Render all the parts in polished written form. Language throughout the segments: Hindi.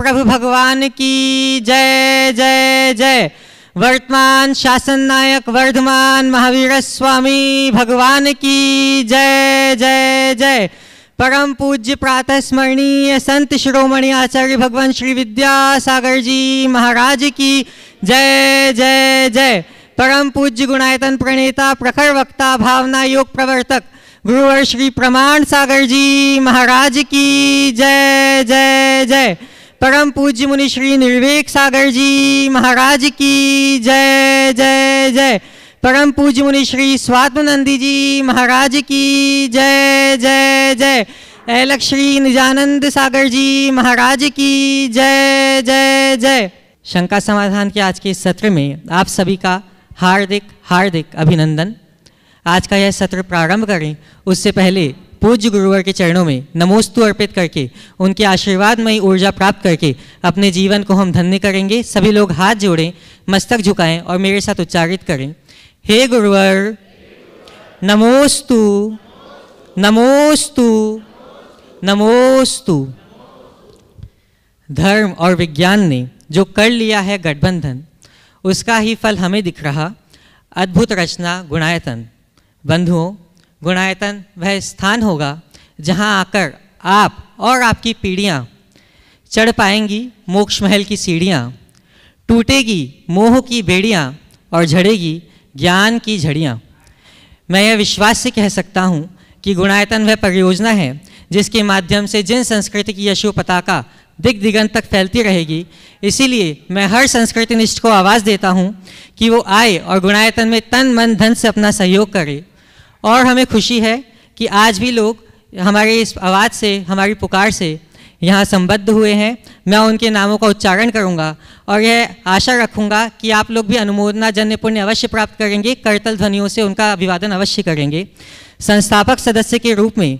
प्रभु भगवान की जय जय जय। वर्तमान शासन नायक वर्धमान महावीरस्वामी भगवान की जय जय जय। परम पूज्य प्रातः स्मरणीय संत शिरोमणि आचार्य भगवान श्री विद्या सागर जी महाराज की जय जय जय। परम पूज्य गुणायतन प्रणेता प्रखर वक्ता भावना योग प्रवर्तक गुरुवर श्री प्रमाण सागर जी महाराज की जय जय जय। परम पूज्य मुनि श्री निर्वेक सागर जी महाराज की जय जय जय। परम पूज्य मुनि श्री स्वातुनंदी जी महाराज की जय जय जय। ऐलक श्री निजानंद सागर जी महाराज की जय जय जय। शंका समाधान के आज के इस सत्र में आप सभी का हार्दिक हार्दिक अभिनंदन। आज का यह सत्र प्रारंभ करें उससे पहले पूज्य गुरुवर के चरणों में नमोस्तु अर्पित करके उनके आशीर्वादमयी ऊर्जा प्राप्त करके अपने जीवन को हम धन्य करेंगे। सभी लोग हाथ जोड़ें, मस्तक झुकाएं और मेरे साथ उच्चारित करें। हे गुरुवर नमोस्तु नमोस्तु नमोस्तु। धर्म और विज्ञान ने जो कर लिया है गठबंधन, उसका ही फल हमें दिख रहा अद्भुत रचना गुणायतन। बंधुओं, गुणायतन वह स्थान होगा जहां आकर आप और आपकी पीढ़ियां चढ़ पाएंगी मोक्ष महल की सीढ़ियां, टूटेगी मोह की बेड़ियां और झड़ेगी ज्ञान की झड़ियां। मैं यह विश्वास से कह सकता हूं कि गुणायतन वह परियोजना है जिसके माध्यम से जिन संस्कृति की यशो पताका दिग्दिगंत तक फैलती रहेगी। इसीलिए मैं हर संस्कृति निष्ठ को आवाज़ देता हूँ कि वो आए और गुणायतन में तन मन धन से अपना सहयोग करे। और हमें खुशी है कि आज भी लोग हमारे इस आवाज़ से, हमारी पुकार से यहाँ संबद्ध हुए हैं। मैं उनके नामों का उच्चारण करूँगा और यह आशा रखूँगा कि आप लोग भी अनुमोदना जन्य पुण्य अवश्य प्राप्त करेंगे। करतल ध्वनियों से उनका अभिवादन अवश्य करेंगे। संस्थापक सदस्य के रूप में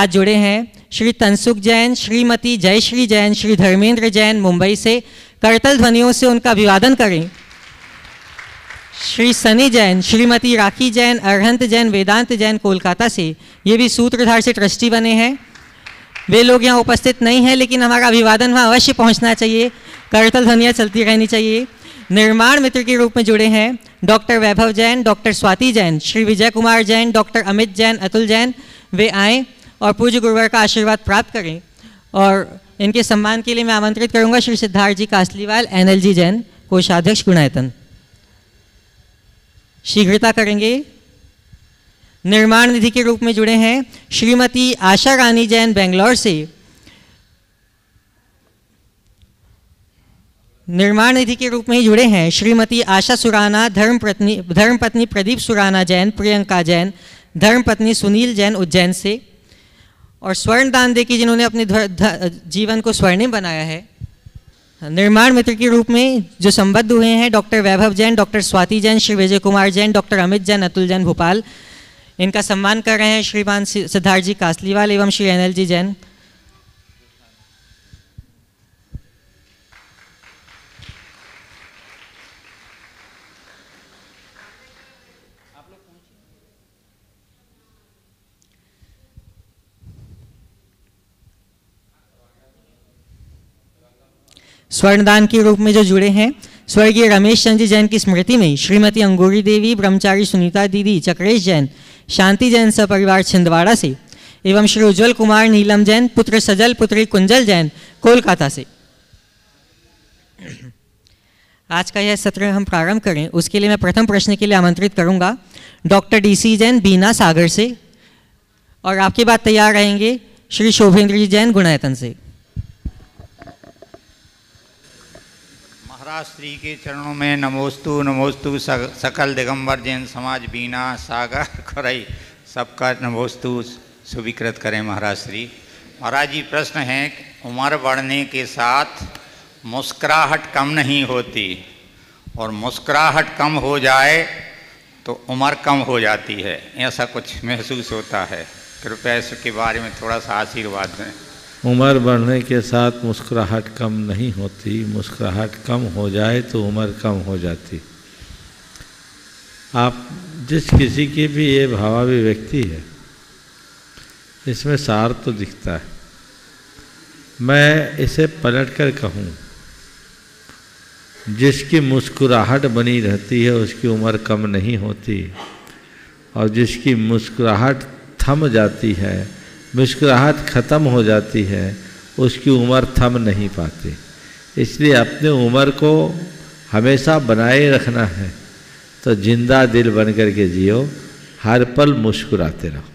आज जुड़े हैं श्री तनसुख जैन, श्रीमती जयश्री जैन, श्री धर्मेंद्र जैन मुंबई से। करतल ध्वनियों से उनका अभिवादन करें। श्री सनी जैन, श्रीमती राखी जैन, अरहंत जैन, वेदांत जैन कोलकाता से, ये भी सूत्रधार से ट्रस्टी बने हैं। वे लोग यहाँ उपस्थित नहीं हैं, लेकिन हमारा अभिवादन वहाँ अवश्य पहुँचना चाहिए। करतल ध्वनियाँ चलती रहनी चाहिए। निर्माण मित्र के रूप में जुड़े हैं doctor Vaibhav Jain, doctor Swati Jain, Shri Vijay Kumar Jain, doctor Amit Jain, Atul Jain. वे आएँ और पूज्य गुरुवर का आशीर्वाद प्राप्त करें। और इनके सम्मान के लिए मैं आमंत्रित करूंगा श्री सिद्धार्थ जी कासलीवाल, NLG जैन, कोषाध्यक्ष गुणायतन। शीघ्रता करेंगे। निर्माण निधि के रूप में जुड़े हैं श्रीमती आशा रानी जैन बेंगलोर से। निर्माण निधि के रूप में ही जुड़े हैं श्रीमती आशा सुराना, धर्मपत्नी प्रदीप सुराना जैन, प्रियंका जैन, धर्मपत्नी सुनील जैन उज्जैन से। और स्वर्ण दान दे की जिन्होंने अपने जीवन को स्वर्णिम बनाया है। निर्माण मित्र के रूप में जो संबद्ध हुए हैं doctor Vaibhav Jain, doctor Swati Jain, Shri Vijay Kumar Jain, doctor Amit Jain, Atul Jain Bhopal. इनका सम्मान कर रहे हैं श्रीमान सिद्धार्थ जी कासलीवाल एवं श्री NLG जैन। स्वर्णदान के रूप में जो जुड़े हैं स्वर्गीय रमेश चंद्र जैन की स्मृति में श्रीमती अंगूरी देवी, ब्रह्मचारी सुनीता दीदी, चक्रेश जैन, शांति जैन सपरिवार छिंदवाड़ा से एवं श्री उज्ज्वल कुमार नीलम जैन, पुत्र सजल, पुत्री कुंजल जैन कोलकाता से। आज का यह सत्र हम प्रारंभ करें उसके लिए मैं प्रथम प्रश्न के लिए आमंत्रित करूंगा डॉक्टर DC जैन बीना सागर से। और आपके बाद तैयार रहेंगे श्री शोभेंद्र जैन गुणायतन से। श्री के चरणों में नमोस्तु नमोस्तु। सकल दिगंबर जैन समाज बीना सागर खरई सबका नमोस्तु स्वीकृत करें महाराज श्री। महाराज जी प्रश्न है, उम्र बढ़ने के साथ मुस्कुराहट कम नहीं होती और मुस्कुराहट कम हो जाए तो उम्र कम हो जाती है, ऐसा कुछ महसूस होता है। कृपया इसके बारे में थोड़ा सा आशीर्वाद दें। उम्र बढ़ने के साथ मुस्कुराहट कम नहीं होती, मुस्कुराहट कम हो जाए तो उम्र कम हो जाती। आप जिस किसी की भी ये भावाभिव्यक्ति है इसमें सार तो दिखता है। मैं इसे पलटकर कहूँ, जिसकी मुस्कुराहट बनी रहती है उसकी उम्र कम नहीं होती, और जिसकी मुस्कुराहट थम जाती है, मुस्कुराहट ख़त्म हो जाती है, उसकी उम्र थम नहीं पाती। इसलिए अपने उम्र को हमेशा बनाए रखना है तो जिंदा दिल बनकर के जियो, हर पल मुस्कुराते रहो।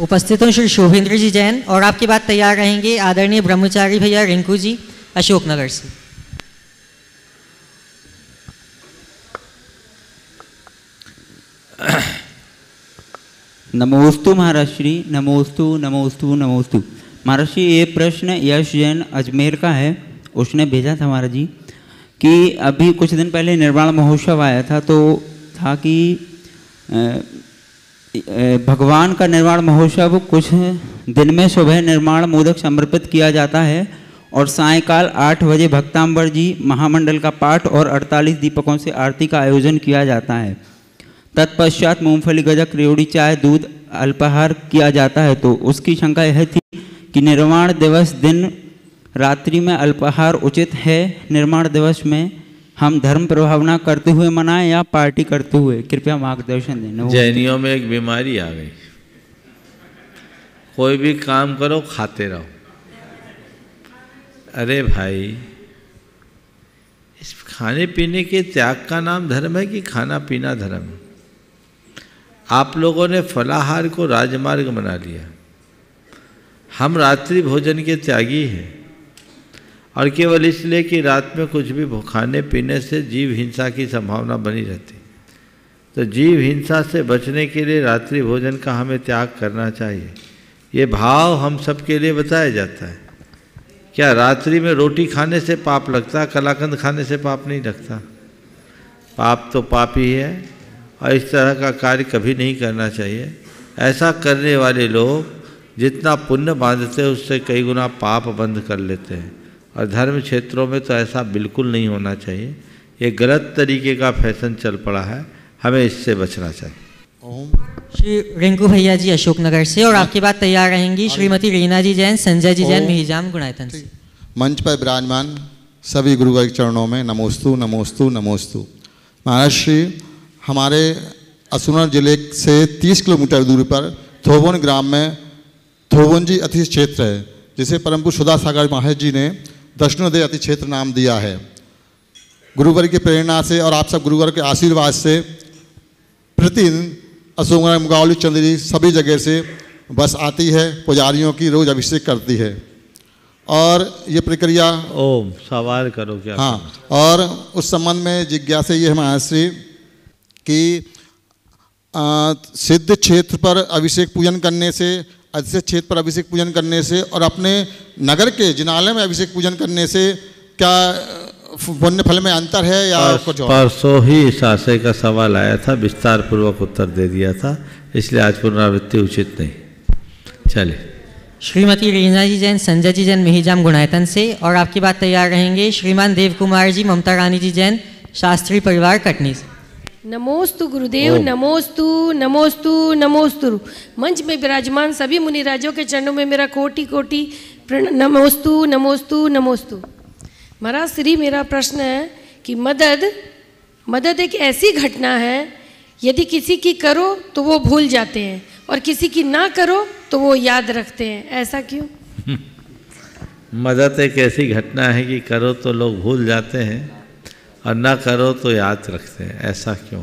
उपस्थितों श्री शोभेंद्र जी जैन, और आपकी बात तैयार रहेंगे आदरणीय ब्रह्मचारी भैया रिंकू जी अशोकनगर से। नमोस्तु महाराष्ट्री, नमोस्तु नमोस्तु नमोस्तु। महाराष्ट्री ये प्रश्न यश जैन अजमेर का है, उसने भेजा था महाराज जी कि अभी कुछ दिन पहले निर्वाण महोत्सव आया था, तो था कि भगवान का निर्वाण महोत्सव कुछ दिन में सुबह निर्वाण मोदक समर्पित किया जाता है और सायंकाल 8 बजे भक्तांबर जी महामंडल का पाठ और 48 दीपकों से आरती का आयोजन किया जाता है। तत्पश्चात मूंगफली गजक रेवड़ी चाय दूध अल्पाहार किया जाता है। तो उसकी शंका यह थी कि निर्वाण दिवस दिन रात्रि में अल्पाहार उचित है, निर्वाण दिवस में हम धर्म प्रभावना करते हुए मनाएं या पार्टी करते हुए, कृपया मार्गदर्शन देना। जैनियों में एक बीमारी आ गई, कोई भी काम करो खाते रहो। अरे भाई, इस खाने पीने के त्याग का नाम धर्म है कि खाना पीना धर्म है? आप लोगों ने फलाहार को राजमार्ग बना लिया। हम रात्रि भोजन के त्यागी हैं, और केवल इसलिए कि रात में कुछ भी खाने पीने से जीव हिंसा की संभावना बनी रहती। तो जीव हिंसा से बचने के लिए रात्रि भोजन का हमें त्याग करना चाहिए, ये भाव हम सब के लिए बताया जाता है। क्या रात्रि में रोटी खाने से पाप लगता? कलाकंद खाने से पाप नहीं लगता। पाप तो पाप ही है, और इस तरह का कार्य कभी नहीं करना चाहिए। ऐसा करने वाले लोग जितना पुण्य बांधते हैं उससे कई गुना पाप बंद कर लेते हैं, और धर्म क्षेत्रों में तो ऐसा बिल्कुल नहीं होना चाहिए। ये गलत तरीके का फैशन चल पड़ा है, हमें इससे बचना चाहिए। ओम श्री रिंकू भैया जी अशोकनगर से, और आपकी बात तैयार रहेंगी श्रीमती रीना जी जैन, संजय जी जैन, मिहिजाम गुणायतन से। मंच पर विराजमान सभी गुरुवर के चरणों में नमोस्तु नमोस्तु नमोस्तु। महाराज श्री, हमारे असुनर जिले से 30 किलोमीटर दूरी पर थोवन ग्राम में थोवन जी अतिथि क्षेत्र है, जिसे परम पूज्य विद्या सागर महाराज जी ने दक्षिणोदय अति क्षेत्र नाम दिया है। गुरुवर की प्रेरणा से और आप सब गुरुवर के आशीर्वाद से प्रतिदिन अशोकनगर मुगावली चंद्र जी सभी जगह से बस आती है, पुजारियों की रोज अभिषेक करती है, और ये प्रक्रिया ओम सवाल करो क्या? हाँ, और उस संबंध में जिज्ञासा ये है महाराष्ट्री कि सिद्ध क्षेत्र पर अभिषेक पूजन करने से, अभिषेक क्षेत्र पर अभिषेक पूजन करने से और अपने नगर के जिनालय में अभिषेक पूजन करने से क्या पुण्य फल में अंतर है या कुछ? परसों ही इस आशय का सवाल आया था, विस्तार पूर्वक उत्तर दे दिया था, इसलिए आज पुनरावृत्ति उचित नहीं। चले श्रीमती रीना जी जैन, संजय जी जैन, मिहिजाम गुणायतन से, और आपकी बात तैयार रहेंगे श्रीमान देव कुमार जी, ममता रानी जी जैन, शास्त्री परिवार कटनी से। नमोस्तु गुरुदेव, नमोस्तु नमोस्तु नमोस्तु। मंच में विराजमान सभी मुनि राजों के चरणों में मेरा कोटि कोटि नमोस्तु नमोस्तु नमोस्तु। महाराज श्री, मेरा प्रश्न है कि मदद एक ऐसी घटना है, यदि किसी की करो तो वो भूल जाते हैं और किसी की ना करो तो वो याद रखते हैं, ऐसा क्यों? मदद एक ऐसी घटना है कि करो तो लोग भूल जाते हैं और ना करो तो याद रखते हैं, ऐसा क्यों?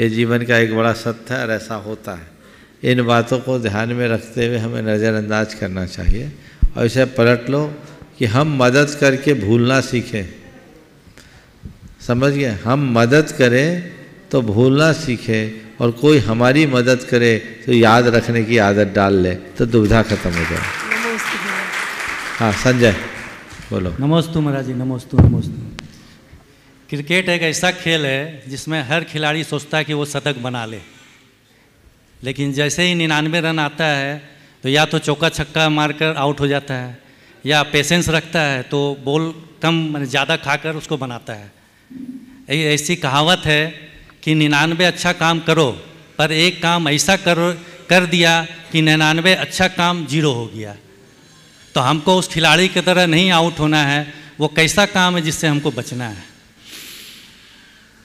ये जीवन का एक बड़ा सत्य है और ऐसा होता है। इन बातों को ध्यान में रखते हुए हमें नज़रअंदाज करना चाहिए, और इसे पलट लो कि हम मदद करके भूलना सीखें। समझ गए? हम मदद करें तो भूलना सीखें, और कोई हमारी मदद करे तो याद रखने की आदत डाल ले, तो दुविधा खत्म हो जाए। हाँ संजय बोलो। नमोस्तु महाराज जी, नमोस्तु नमोस्तु। क्रिकेट एक ऐसा खेल है जिसमें हर खिलाड़ी सोचता है कि वो शतक बना ले, लेकिन जैसे ही 99 रन आता है तो या तो चौका छक्का मारकर आउट हो जाता है, या पेशेंस रखता है तो बॉल कम माने ज़्यादा खाकर उसको बनाता है। ऐसी कहावत है कि 99 अच्छा काम करो, पर एक काम ऐसा कर दिया कि 99 अच्छा काम 0 हो गया। तो हमको उस खिलाड़ी की तरह नहीं आउट होना है, वो कैसा काम है जिससे हमको बचना है।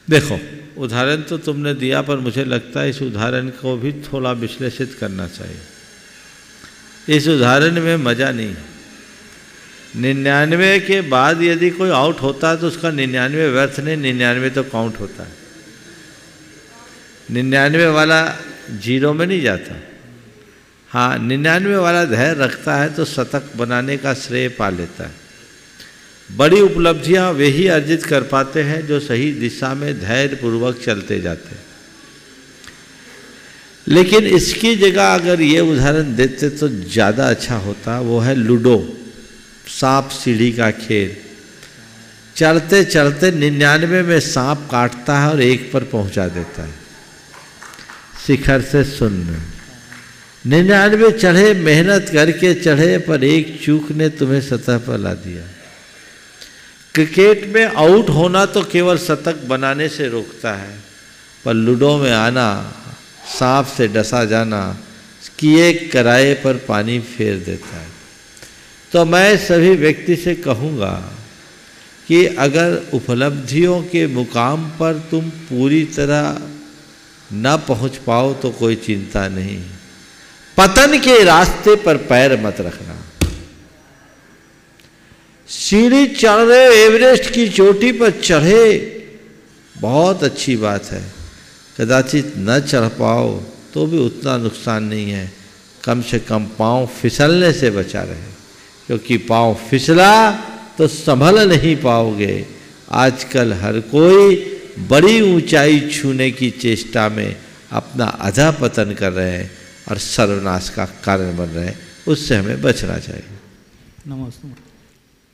देखो उदाहरण तो तुमने दिया, पर मुझे लगता है इस उदाहरण को भी थोड़ा विश्लेषित करना चाहिए। इस उदाहरण में मज़ा नहीं है। 99 के बाद यदि कोई आउट होता है तो उसका 99 व्यर्थ नहीं, 99 तो काउंट होता है। 99 वाला जीरो में नहीं जाता। हाँ, 99 वाला धैर्य रखता है तो शतक बनाने का श्रेय पा लेता है। बड़ी उपलब्धियाँ वे ही अर्जित कर पाते हैं जो सही दिशा में धैर्यपूर्वक चलते जाते हैं। लेकिन इसकी जगह अगर ये उदाहरण देते तो ज़्यादा अच्छा होता। वो है लूडो, सांप सीढ़ी का खेल। चलते चलते 99 में सांप काटता है और 1 पर पहुंचा देता है, शिखर से शून्य। 99 चढ़े, मेहनत करके चढ़े, पर 1 चूक ने तुम्हें सतह पर ला दिया। क्रिकेट में आउट होना तो केवल शतक बनाने से रोकता है, पर लूडो में आना, सांप से डसा जाना, किए कराए पर पानी फेर देता है। तो मैं सभी व्यक्ति से कहूँगा कि अगर उपलब्धियों के मुकाम पर तुम पूरी तरह न पहुँच पाओ तो कोई चिंता नहीं, पतन के रास्ते पर पैर मत रखना। सीढ़ी चढ़ रहे, एवरेस्ट की चोटी पर चढ़े, बहुत अच्छी बात है। कदाचित न चढ़ पाओ तो भी उतना नुकसान नहीं है, कम से कम पाँव फिसलने से बचा रहे, क्योंकि पाँव फिसला तो संभल नहीं पाओगे। आजकल हर कोई बड़ी ऊंचाई छूने की चेष्टा में अपना अधा पतन कर रहे हैं और सर्वनाश का कारण बन रहे हैं, उससे हमें बचना चाहिए। नमस्ते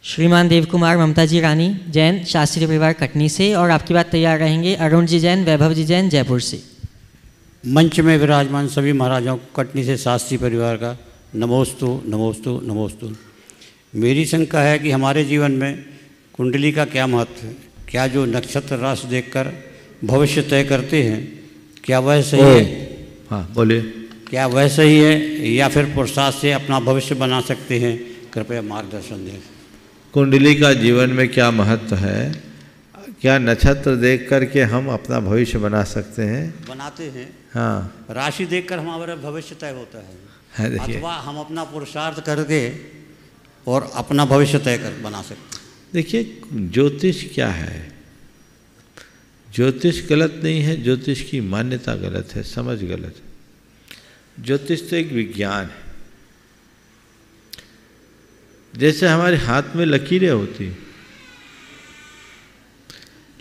श्रीमान देव कुमार ममता जी रानी जैन, शास्त्री परिवार कटनी से, और आपकी बात तैयार रहेंगे अरुण जी जैन, वैभव जी जैन, जयपुर से। मंच में विराजमान सभी महाराजाओं को कटनी से शास्त्री परिवार का नमोस्तु नमोस्तु नमोस्तु। मेरी शंका है कि हमारे जीवन में कुंडली का क्या महत्व है? क्या जो नक्षत्र राशि देखकर भविष्य तय करते हैं, क्या वह सही है? हाँ बोलिए, क्या वह सही है या फिर पुरुषार्थ से अपना भविष्य बना सकते हैं? कृपया मार्गदर्शन दें। कुंडली का जीवन में क्या महत्व है? क्या नक्षत्र देख कर के हम अपना भविष्य बना सकते हैं? बनाते हैं हाँ। राशि देख कर हमारा भविष्य तय होता है, अथवा हम अपना पुरुषार्थ करके और अपना भविष्य तय कर बना सकते। देखिए ज्योतिष क्या है? ज्योतिष गलत नहीं है, ज्योतिष की मान्यता गलत है, समझ गलत है। ज्योतिष तो एक विज्ञान है। जैसे हमारे हाथ में लकीरें होती,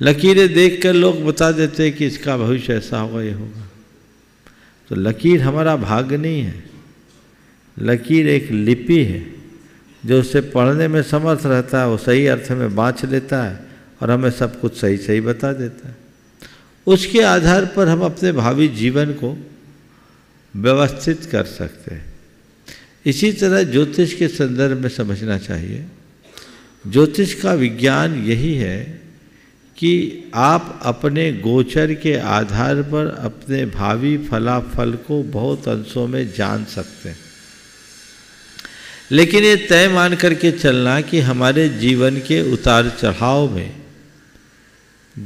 लकीरें देखकर लोग बता देते कि इसका भविष्य ऐसा होगा, ये होगा। तो लकीर हमारा भाग्य नहीं है, लकीर एक लिपि है। जो उसे पढ़ने में समर्थ रहता है वो सही अर्थ में बाँच लेता है और हमें सब कुछ सही सही बता देता है। उसके आधार पर हम अपने भावी जीवन को व्यवस्थित कर सकते हैं। इसी तरह ज्योतिष के संदर्भ में समझना चाहिए। ज्योतिष का विज्ञान यही है कि आप अपने गोचर के आधार पर अपने भावी फलाफल को बहुत अंशों में जान सकते हैं। लेकिन ये तय मान करके चलना कि हमारे जीवन के उतार चढ़ाव में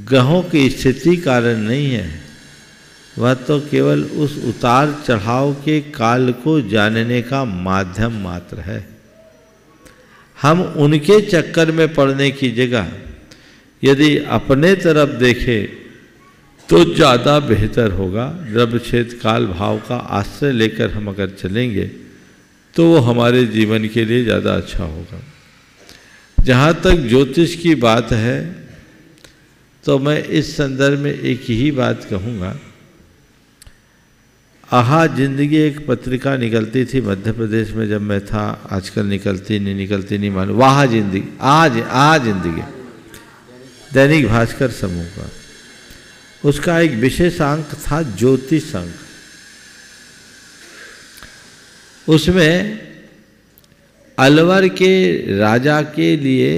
ग्रहों की स्थिति कारण नहीं है, वह तो केवल उस उतार चढ़ाव के काल को जानने का माध्यम मात्र है। हम उनके चक्कर में पड़ने की जगह यदि अपने तरफ देखें तो ज़्यादा बेहतर होगा। द्रव्यक्षेत्र काल भाव का आश्रय लेकर हम अगर चलेंगे तो वो हमारे जीवन के लिए ज़्यादा अच्छा होगा। जहाँ तक ज्योतिष की बात है तो मैं इस संदर्भ में एक ही बात कहूँगा। आहा जिंदगी एक पत्रिका निकलती थी मध्य प्रदेश में जब मैं था, आजकल निकलती नहीं मालूम। वाह जिंदगी, आहा जिंदगी, दैनिक भास्कर समूह का, उसका एक विशेष अंक था ज्योतिष अंक। उसमें अलवर के राजा के लिए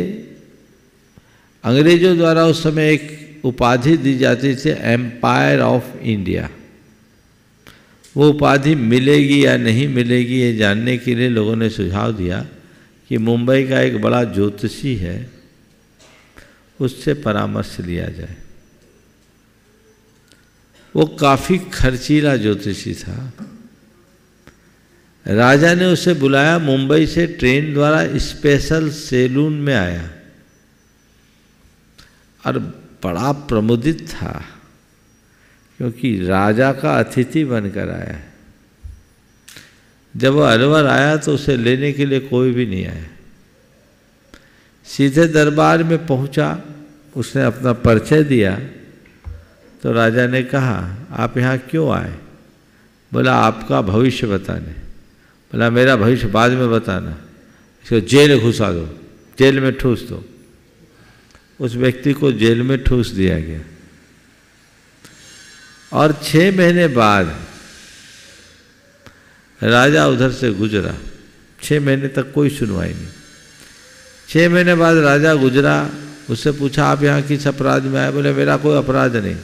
अंग्रेजों द्वारा उस समय एक उपाधि दी जाती थी, एम्पायर ऑफ इंडिया। वो उपाधि मिलेगी या नहीं मिलेगी ये जानने के लिए लोगों ने सुझाव दिया कि मुंबई का एक बड़ा ज्योतिषी है, उससे परामर्श लिया जाए। वो काफ़ी खर्चीला ज्योतिषी था। राजा ने उसे बुलाया, मुंबई से ट्रेन द्वारा स्पेशल सैलून में आया और बड़ा प्रमुदित था क्योंकि राजा का अतिथि बनकर आया। जब वह अलवर आया तो उसे लेने के लिए कोई भी नहीं आया। सीधे दरबार में पहुंचा, उसने अपना परिचय दिया तो राजा ने कहा, आप यहाँ क्यों आए? बोला, आपका भविष्य बताने। बोला, मेरा भविष्य बाद में बताना, इसको जेल घुसा दो, जेल में ठूस दो। उस व्यक्ति को जेल में ठूस दिया गया और 6 महीने बाद राजा उधर से गुजरा। 6 महीने तक कोई सुनवाई नहीं। 6 महीने बाद राजा गुजरा, उससे पूछा, आप यहाँ किस अपराध में आए? बोले, मेरा कोई अपराध नहीं,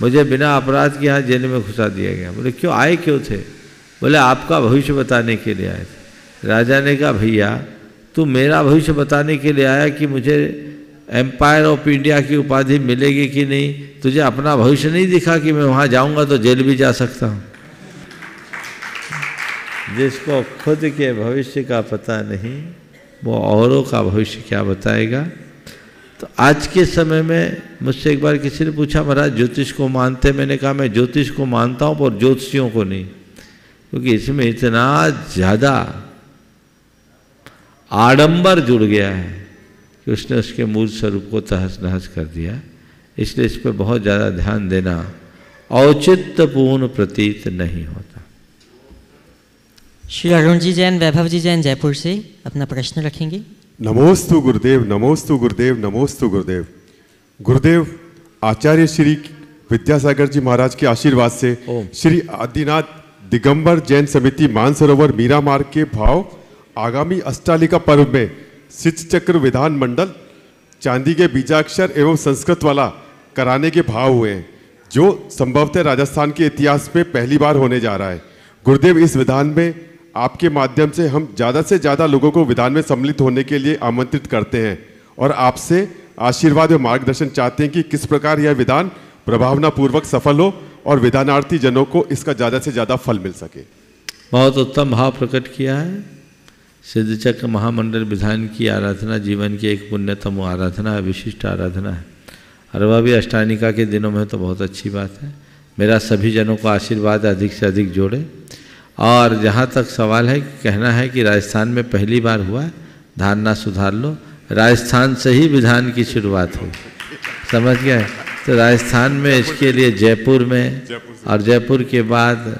मुझे बिना अपराध के यहाँ जेल में घुसा दिया गया। बोले, क्यों आए क्यों थे? बोले, आपका भविष्य बताने के लिए आए थे। राजा ने कहा, भैया तू मेरा भविष्य बताने के लिए आया कि मुझे एम्पायर ऑफ इंडिया की उपाधि मिलेगी कि नहीं, तुझे अपना भविष्य नहीं दिखा कि मैं वहाँ जाऊँगा तो जेल भी जा सकता हूँ। जिसको खुद के भविष्य का पता नहीं वो औरों का भविष्य क्या बताएगा। तो आज के समय में मुझसे एक बार किसी ने पूछा, महाराज ज्योतिष को मानते? मैंने कहा, मैं ज्योतिष को मानता हूँ पर ज्योतिषियों को नहीं, क्योंकि इसमें इतना ज़्यादा आडंबर जुड़ गया है कि उसने उसके मूल स्वरूप को तहस नहस कर दिया। इसलिए इस पर बहुत ज़्यादा ध्यान देना औचित्यपूर्ण प्रतीत नहीं होता। श्री अरुण जी जैन, वैभव जी जैन जयपुर से अपना प्रश्न रखेंगे। नमोस्तु गुरुदेव, नमोस्तु गुरुदेव, नमोस्तु गुरुदेव। गुरुदेव, आचार्य श्री विद्यासागर जी महाराज के आशीर्वाद से श्री आदिनाथ दिगंबर जैन समिति मानसरोवर मीरा मार्ग के भाव आगामी अष्टालिका पर्व में सिद्ध चक्र विधान मंडल चांदी के बीजाक्षर एवं संस्कृत वाला कराने के भाव हुए हैं, जो संभवतः राजस्थान के इतिहास में पहली बार होने जा रहा है। गुरुदेव, इस विधान में आपके माध्यम से हम ज़्यादा से ज़्यादा लोगों को विधान में सम्मिलित होने के लिए आमंत्रित करते हैं और आपसे आशीर्वाद व मार्गदर्शन चाहते हैं कि किस प्रकार यह विधान प्रभावनापूर्वक सफल हो और विधानार्थी जनों को इसका ज़्यादा से ज़्यादा फल मिल सके। बहुत उत्तम भाव प्रकट किया है। सिद्धचक्र महामंडल विधान की आराधना जीवन की एक पुण्यतम आराधना है, विशिष्ट आराधना है और वह भी अष्टानिका के दिनों में, तो बहुत अच्छी बात है। मेरा सभी जनों को आशीर्वाद अधिक से अधिक जोड़े। और जहाँ तक सवाल है, कहना है कि राजस्थान में पहली बार हुआ है, धारणा सुधार लो, राजस्थान से ही विधान की शुरुआत हुई, समझ गए? तो राजस्थान में इसके लिए जयपुर में और जयपुर के बाद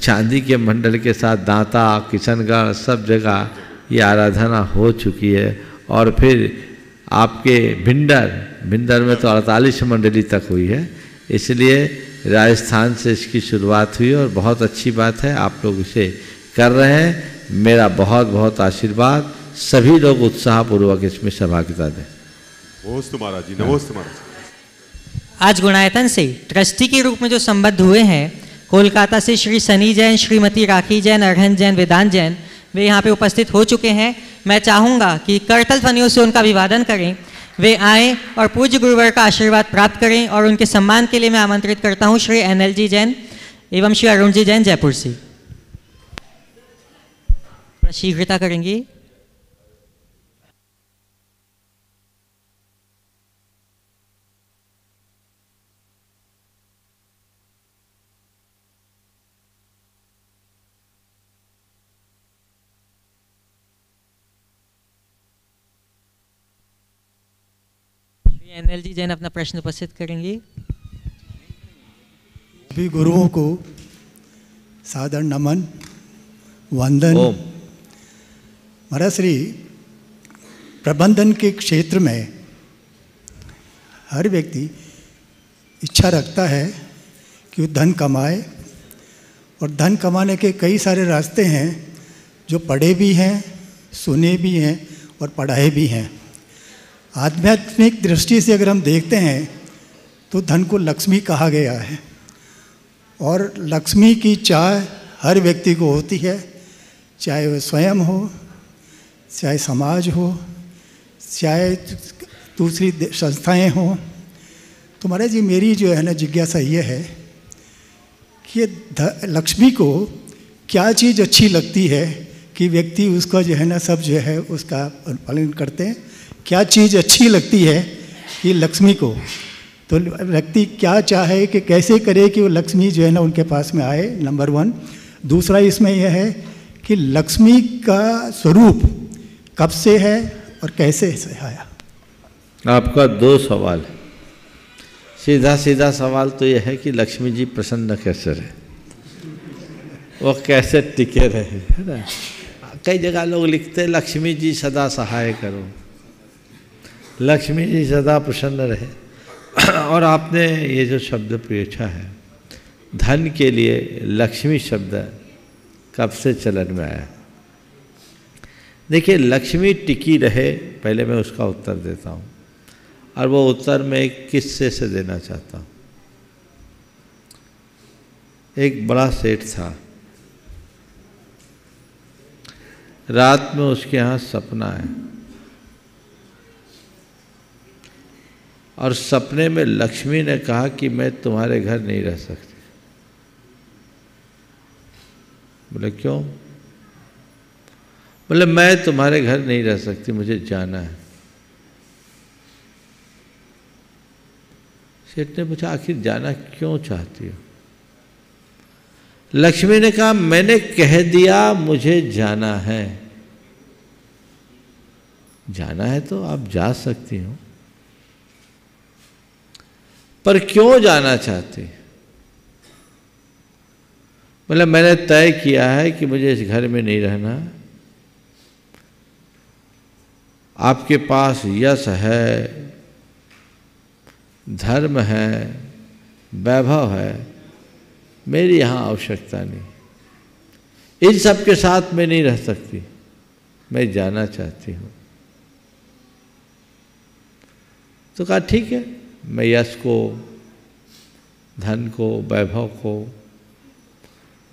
चांदी के मंडल के साथ दांता, किशनगढ़, सब जगह ये आराधना हो चुकी है। और फिर आपके भिंडर में तो 48 मंडली तक हुई है। इसलिए राजस्थान से इसकी शुरुआत हुई और बहुत अच्छी बात है, आप लोग इसे कर रहे हैं। मेरा बहुत बहुत आशीर्वाद, सभी लोग उत्साहपूर्वक इसमें सहभागिता दें। नमोस्तु महाराज जी, नमोस्तु महाराज। आज गुणायतन से ट्रस्टी के रूप में जो संबद्ध हुए हैं कोलकाता से श्री सनी जैन, श्रीमती राखी जैन, अरहंत जैन, वेदांत जैन, वे यहाँ पे उपस्थित हो चुके हैं। मैं चाहूँगा कि करतल फनियों से उनका अभिवादन करें, वे आएँ और पूज्य गुरुवर का आशीर्वाद प्राप्त करें। और उनके सम्मान के लिए मैं आमंत्रित करता हूँ श्री NLG जैन एवं श्री अरुण जी जैन जयपुर से। शीघ्रता करेंगे। NLG जैन अपना प्रश्न उपस्थित करेंगे। सभी गुरुओं को सादर नमन वंदन। महाराज, श्री प्रबंधन के क्षेत्र में हर व्यक्ति इच्छा रखता है कि वो धन कमाए, और धन कमाने के कई सारे रास्ते हैं जो पढ़े भी हैं, सुने भी हैं और पढ़ाए भी हैं। आध्यात्मिक दृष्टि से अगर हम देखते हैं तो धन को लक्ष्मी कहा गया है, और लक्ष्मी की चाह हर व्यक्ति को होती है, चाहे वह स्वयं हो, चाहे समाज हो, चाहे दूसरी संस्थाएं हों। तो महाराज जी मेरी जो है ना जिज्ञासा ये है कि लक्ष्मी को क्या चीज़ अच्छी लगती है कि व्यक्ति उसका जो है ना सब जो है उसका अनुपालन करते हैं। क्या चीज़ अच्छी लगती है कि लक्ष्मी को, तो व्यक्ति क्या चाहे कि कैसे करे कि वो लक्ष्मी जो है ना उनके पास में आए, नंबर वन। दूसरा इसमें यह है कि लक्ष्मी का स्वरूप कब से है और कैसे से आया। आपका दो सवाल है। सीधा सीधा सवाल तो यह है कि लक्ष्मी जी प्रसन्न कैसे रहे, वो कैसे टिके रहे, है ना। कई जगह लोग लिखते हैं लक्ष्मी जी सदा सहाय करो, लक्ष्मी जी सदा प्रसन्न रहे। और आपने ये जो शब्द पूछा है धन के लिए, लक्ष्मी शब्द कब से चलन में आया। देखिए लक्ष्मी टिकी रहे, पहले मैं उसका उत्तर देता हूँ, और वो उत्तर मैं एक किस्से से देना चाहता हूँ। एक बड़ा सेठ था, रात में उसके यहाँ सपना है, और सपने में लक्ष्मी ने कहा कि मैं तुम्हारे घर नहीं रह सकती। बोले क्यों? बोले मैं तुम्हारे घर नहीं रह सकती, मुझे जाना है। सेठ ने पूछा आखिर जाना क्यों चाहती हो? लक्ष्मी ने कहा मैंने कह दिया मुझे जाना है। जाना है तो आप जा सकती हो, पर क्यों जाना चाहती? बोले मैंने तय किया है कि मुझे इस घर में नहीं रहना, आपके पास यश है, धर्म है, वैभव है, मेरी यहाँ आवश्यकता नहीं, इन सब के साथ मैं नहीं रह सकती, मैं जाना चाहती हूँ। तो कहा ठीक है, मैं यश को, धन को, वैभव को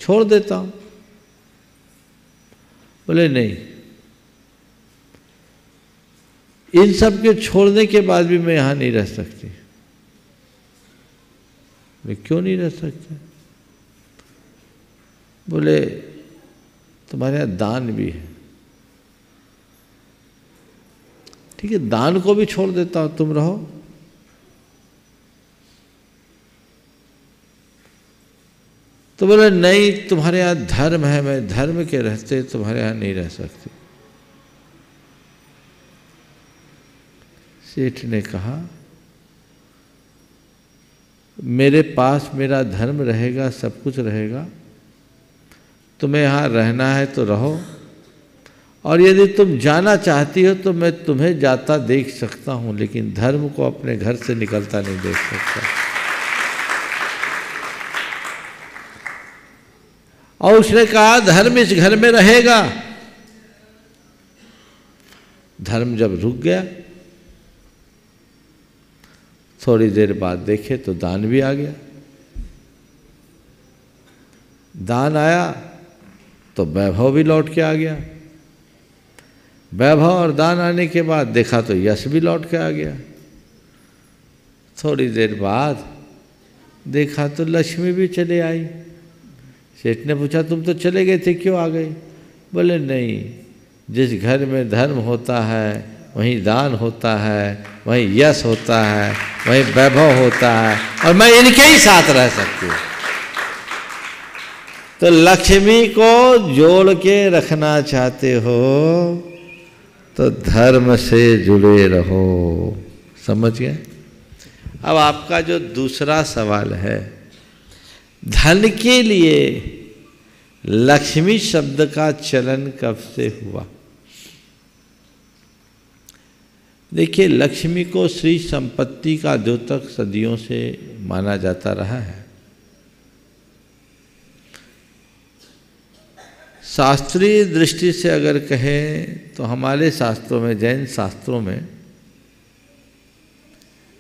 छोड़ देता हूँ। बोले नहीं, इन सब के छोड़ने के बाद भी मैं यहाँ नहीं रह सकती। मैं क्यों नहीं रह सकती? बोले तुम्हारे यहाँ दान भी है, ठीक है दान को भी छोड़ देता हूँ, तुम रहो। तो बोले नहीं, तुम्हारे यहाँ धर्म है, मैं धर्म के रहते तुम्हारे यहाँ नहीं रह सकती। सेठ ने कहा मेरे पास मेरा धर्म रहेगा, सब कुछ रहेगा, तुम्हें यहाँ रहना है तो रहो, और यदि तुम जाना चाहती हो तो मैं तुम्हें जाता देख सकता हूँ, लेकिन धर्म को अपने घर से निकलता नहीं देख सकता। और उसने कहा धर्म इस घर में रहेगा। धर्म जब रुक गया, थोड़ी देर बाद देखे तो दान भी आ गया। दान आया तो वैभव भी लौट के आ गया। वैभव और दान आने के बाद देखा तो यश भी लौट के आ गया। थोड़ी देर बाद देखा तो लक्ष्मी भी चले आई। सेठ ने पूछा तुम तो चले गए थे, क्यों आ गए? बोले नहीं, जिस घर में धर्म होता है वहीं दान होता है, वहीं यश होता है, वहीं वैभव होता है, और मैं इनके ही साथ रह सकती हूँ। तो लक्ष्मी को जोड़ के रखना चाहते हो तो धर्म से जुड़े रहो, समझ गए। अब आपका जो दूसरा सवाल है, धन के लिए लक्ष्मी शब्द का चलन कब से हुआ। देखिए लक्ष्मी को श्री संपत्ति का द्योतक सदियों से माना जाता रहा है। शास्त्रीय दृष्टि से अगर कहें तो हमारे शास्त्रों में, जैन शास्त्रों में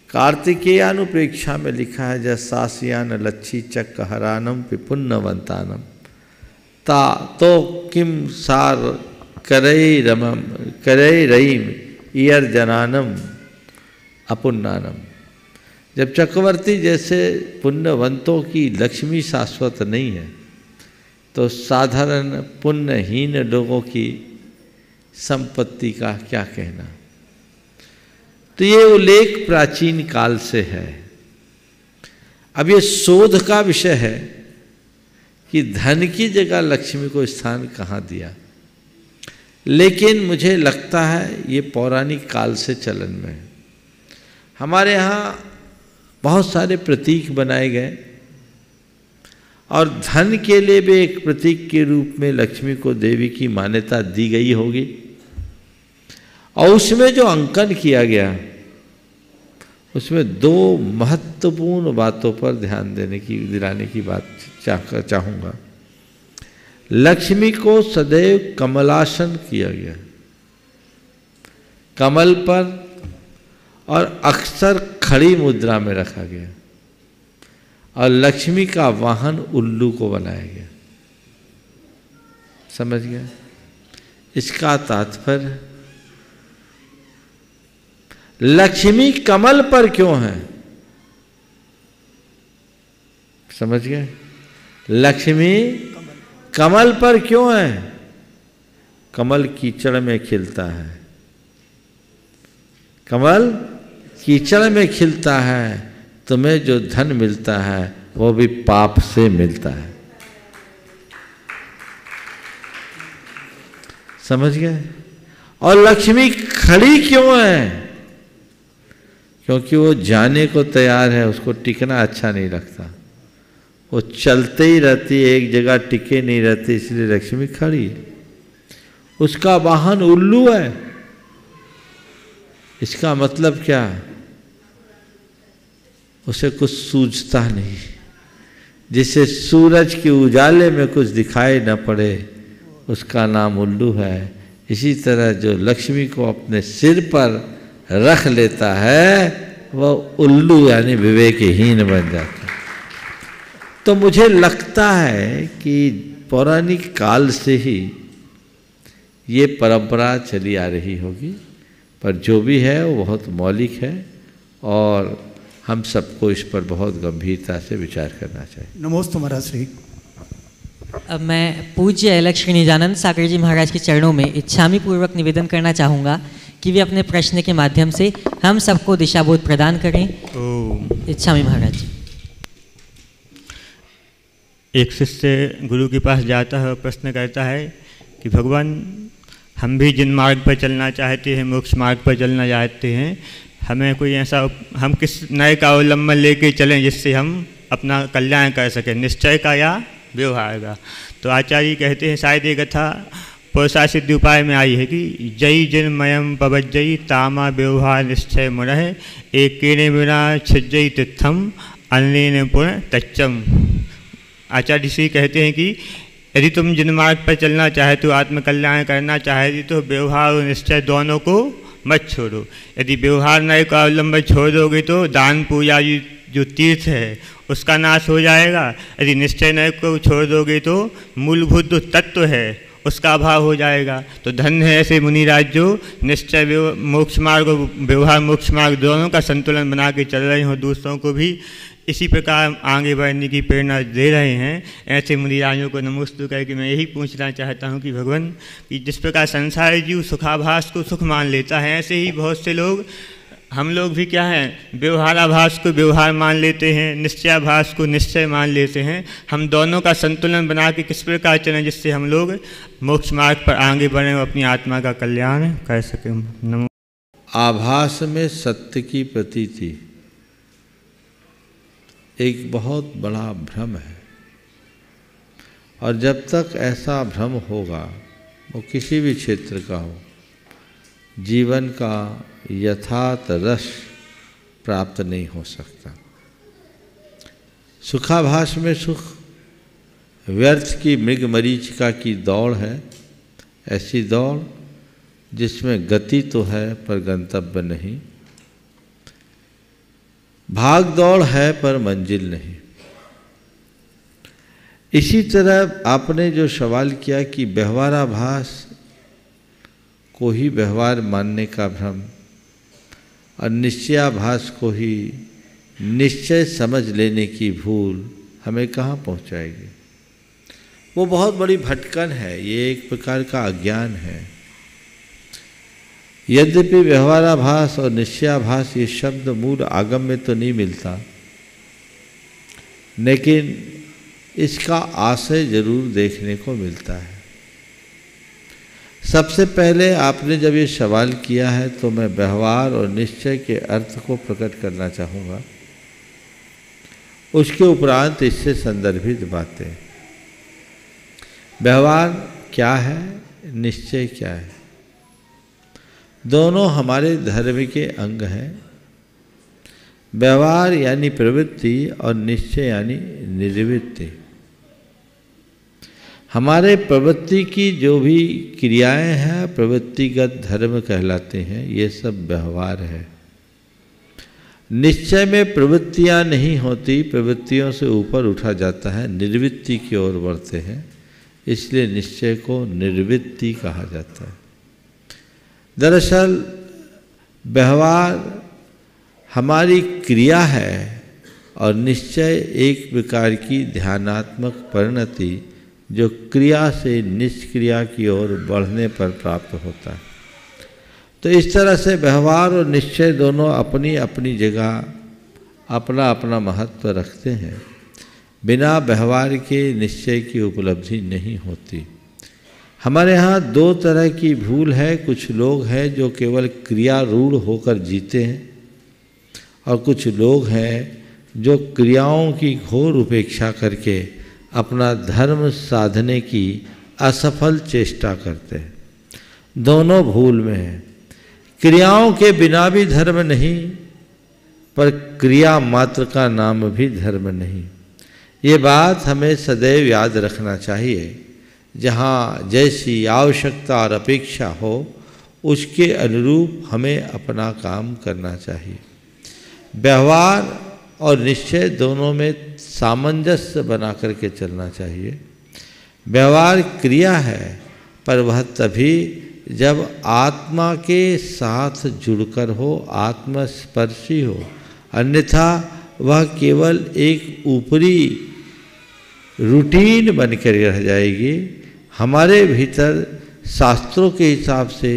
कार्तिकेयानुप्रेक्षा में लिखा है जस्यान लच्छी चक्रहरानम पिपुन्नवंतानम ता तो किम सार करैरमम करैरयीम ईयर जनानम अपुन्नानम। जब चक्रवर्ती जैसे पुण्यवंतों की लक्ष्मी शाश्वत नहीं है तो साधारण पुण्यहीन लोगों की संपत्ति का क्या कहना। तो ये उल्लेख प्राचीन काल से है। अब ये शोध का विषय है कि धन की जगह लक्ष्मी को स्थान कहाँ दिया, लेकिन मुझे लगता है ये पौराणिक काल से चलन में है। हमारे यहाँ बहुत सारे प्रतीक बनाए गए और धन के लिए भी एक प्रतीक के रूप में लक्ष्मी को देवी की मान्यता दी गई होगी, और उसमें जो अंकन किया गया उसमें दो महत्वपूर्ण बातों पर ध्यान देने की दिलाने की बात चाहूँगा। लक्ष्मी को सदैव कमलासन किया गया, कमल पर, और अक्सर खड़ी मुद्रा में रखा गया, और लक्ष्मी का वाहन उल्लू को बनाया गया। समझ गया इसका तात्पर्य। लक्ष्मी कमल पर क्यों है, समझ गए? लक्ष्मी कमल पर क्यों है? कमल कीचड़ में खिलता है, कमल कीचड़ में खिलता है। तुम्हें जो धन मिलता है वो भी पाप से मिलता है। समझ गए? और लक्ष्मी खड़ी क्यों है? क्योंकि वो जाने को तैयार है, उसको टिकना अच्छा नहीं लगता, वो चलते ही रहती है, एक जगह टिके नहीं रहती, इसलिए लक्ष्मी खड़ी है। उसका वाहन उल्लू है। इसका मतलब क्या? उसे कुछ सूझता नहीं, जिसे सूरज के उजाले में कुछ दिखाई न पड़े उसका नाम उल्लू है। इसी तरह जो लक्ष्मी को अपने सिर पर रख लेता है वह उल्लू यानी विवेकहीन बन जाता है। तो मुझे लगता है कि पौराणिक काल से ही ये परंपरा चली आ रही होगी, पर जो भी है वो बहुत मौलिक है और हम सबको इस पर बहुत गंभीरता से विचार करना चाहिए। नमोस्तु महाराज श्री। अब मैं पूज्य लक्ष्मी निजानंद सागर जी महाराज के चरणों में इच्छामी पूर्वक निवेदन करना चाहूँगा कि वे अपने प्रश्न के माध्यम से हम सबको दिशाबोध प्रदान करें। इच्छामी महाराज जी। एक शिष्य गुरु के पास जाता है और प्रश्न करता है कि भगवान, हम भी जिन मार्ग पर चलना चाहते हैं, मोक्ष मार्ग पर चलना चाहते हैं, हमें कोई ऐसा, हम किस नए का अवलंबन लेके चलें जिससे हम अपना कल्याण कर सकें, निश्चय का या व्यवहार का। तो आचार्य कहते हैं, शायद ये कथा पुरुषार्थ सिद्धि उपाय में आई है कि जयी जिन्मयम पवज्जयी तामा व्यवहार निश्चय मुनः एक बिना छिज्जयी तीर्थम अन्य पुनः तच्चम। आचार्य श्री कहते हैं कि यदि तुम जिन मार्ग पर चलना चाहे तो आत्मकल्याण करना चाहे तो व्यवहार और निश्चय दोनों को मत छोड़ो। यदि व्यवहार नए का अवलंबन छोड़ दोगे तो दान पूजा जो तीर्थ है उसका नाश हो जाएगा। यदि निश्चय नए को छोड़ दोगे तो मूलभूत जो तत्व है उसका अभाव हो जाएगा। तो धन्य है ऐसे मुनिराज जो निश्चय मोक्ष मार्ग और व्यवहार मोक्ष मार्ग दोनों का संतुलन बना के चल रहे हों, दूसरों को भी इसी प्रकार आगे बढ़ने की प्रेरणा दे रहे हैं। ऐसे मुनिराजों को नमोस्तु करके मैं यही पूछना चाहता हूं कि भगवान, कि जिस प्रकार संसार जीव सुखाभास को सुख मान लेता है, ऐसे ही बहुत से लोग, हम लोग भी क्या हैं, व्यवहाराभास को व्यवहार मान लेते हैं, निश्चयाभास को निश्चय मान लेते हैं। हम दोनों का संतुलन बना के किस प्रकार चलें जिससे हम लोग मोक्ष मार्ग पर आगे बढ़ें और अपनी आत्मा का कल्याण कर सकें। नमो। आभास में सत्य की प्रतीति एक बहुत बड़ा भ्रम है, और जब तक ऐसा भ्रम होगा, वो किसी भी क्षेत्र का हो, जीवन का यथार्थ रस प्राप्त नहीं हो सकता। सुखाभास में सुख व्यर्थ की मृग मरीचिका की दौड़ है, ऐसी दौड़ जिसमें गति तो है पर गंतव्य नहीं, भाग दौड़ है पर मंजिल नहीं। इसी तरह आपने जो सवाल किया कि व्यवहाराभास को ही व्यवहार मानने का भ्रम और निश्चयाभास को ही निश्चय समझ लेने की भूल हमें कहाँ पहुँचाएगी। वो बहुत बड़ी भटकन है, ये एक प्रकार का अज्ञान है। यद्यपि व्यवहाराभास और निश्चयाभास ये शब्द मूल आगम में तो नहीं मिलता, लेकिन इसका आशय जरूर देखने को मिलता है। सबसे पहले आपने जब ये सवाल किया है तो मैं व्यवहार और निश्चय के अर्थ को प्रकट करना चाहूँगा, उसके उपरांत इससे संदर्भित बातें। व्यवहार क्या है, निश्चय क्या है, दोनों हमारे धर्म के अंग हैं। व्यवहार यानी प्रवृत्ति और निश्चय यानी निर्वृत्ति। हमारे प्रवृत्ति की जो भी क्रियाएं हैं प्रवृत्तिगत धर्म कहलाते हैं, ये सब व्यवहार है। निश्चय में प्रवृत्तियां नहीं होती, प्रवृत्तियों से ऊपर उठा जाता है, निर्वृत्ति की ओर बढ़ते हैं, इसलिए निश्चय को निर्वृत्ति कहा जाता है। दरअसल व्यवहार हमारी क्रिया है और निश्चय एक प्रकार की ध्यानात्मक परिणति जो क्रिया से निष्क्रिया की ओर बढ़ने पर प्राप्त होता है। तो इस तरह से व्यवहार और निश्चय दोनों अपनी अपनी जगह अपना अपना महत्व रखते हैं। बिना व्यवहार के निश्चय की उपलब्धि नहीं होती। हमारे यहाँ दो तरह की भूल है। कुछ लोग हैं जो केवल क्रियारूढ़ होकर जीते हैं और कुछ लोग हैं जो क्रियाओं की घोर उपेक्षा करके अपना धर्म साधने की असफल चेष्टा करते हैं। दोनों भूल में हैं। क्रियाओं के बिना भी धर्म नहीं, पर क्रिया मात्र का नाम भी धर्म नहीं। ये बात हमें सदैव याद रखना चाहिए। जहाँ जैसी आवश्यकता और अपेक्षा हो उसके अनुरूप हमें अपना काम करना चाहिए। व्यवहार और निश्चय दोनों में सामंजस्य बना करके चलना चाहिए। व्यवहार क्रिया है, पर वह तभी जब आत्मा के साथ जुड़कर हो, आत्मस्पर्शी हो, अन्यथा वह केवल एक ऊपरी रूटीन बनकर रह जाएगी। हमारे भीतर शास्त्रों के हिसाब से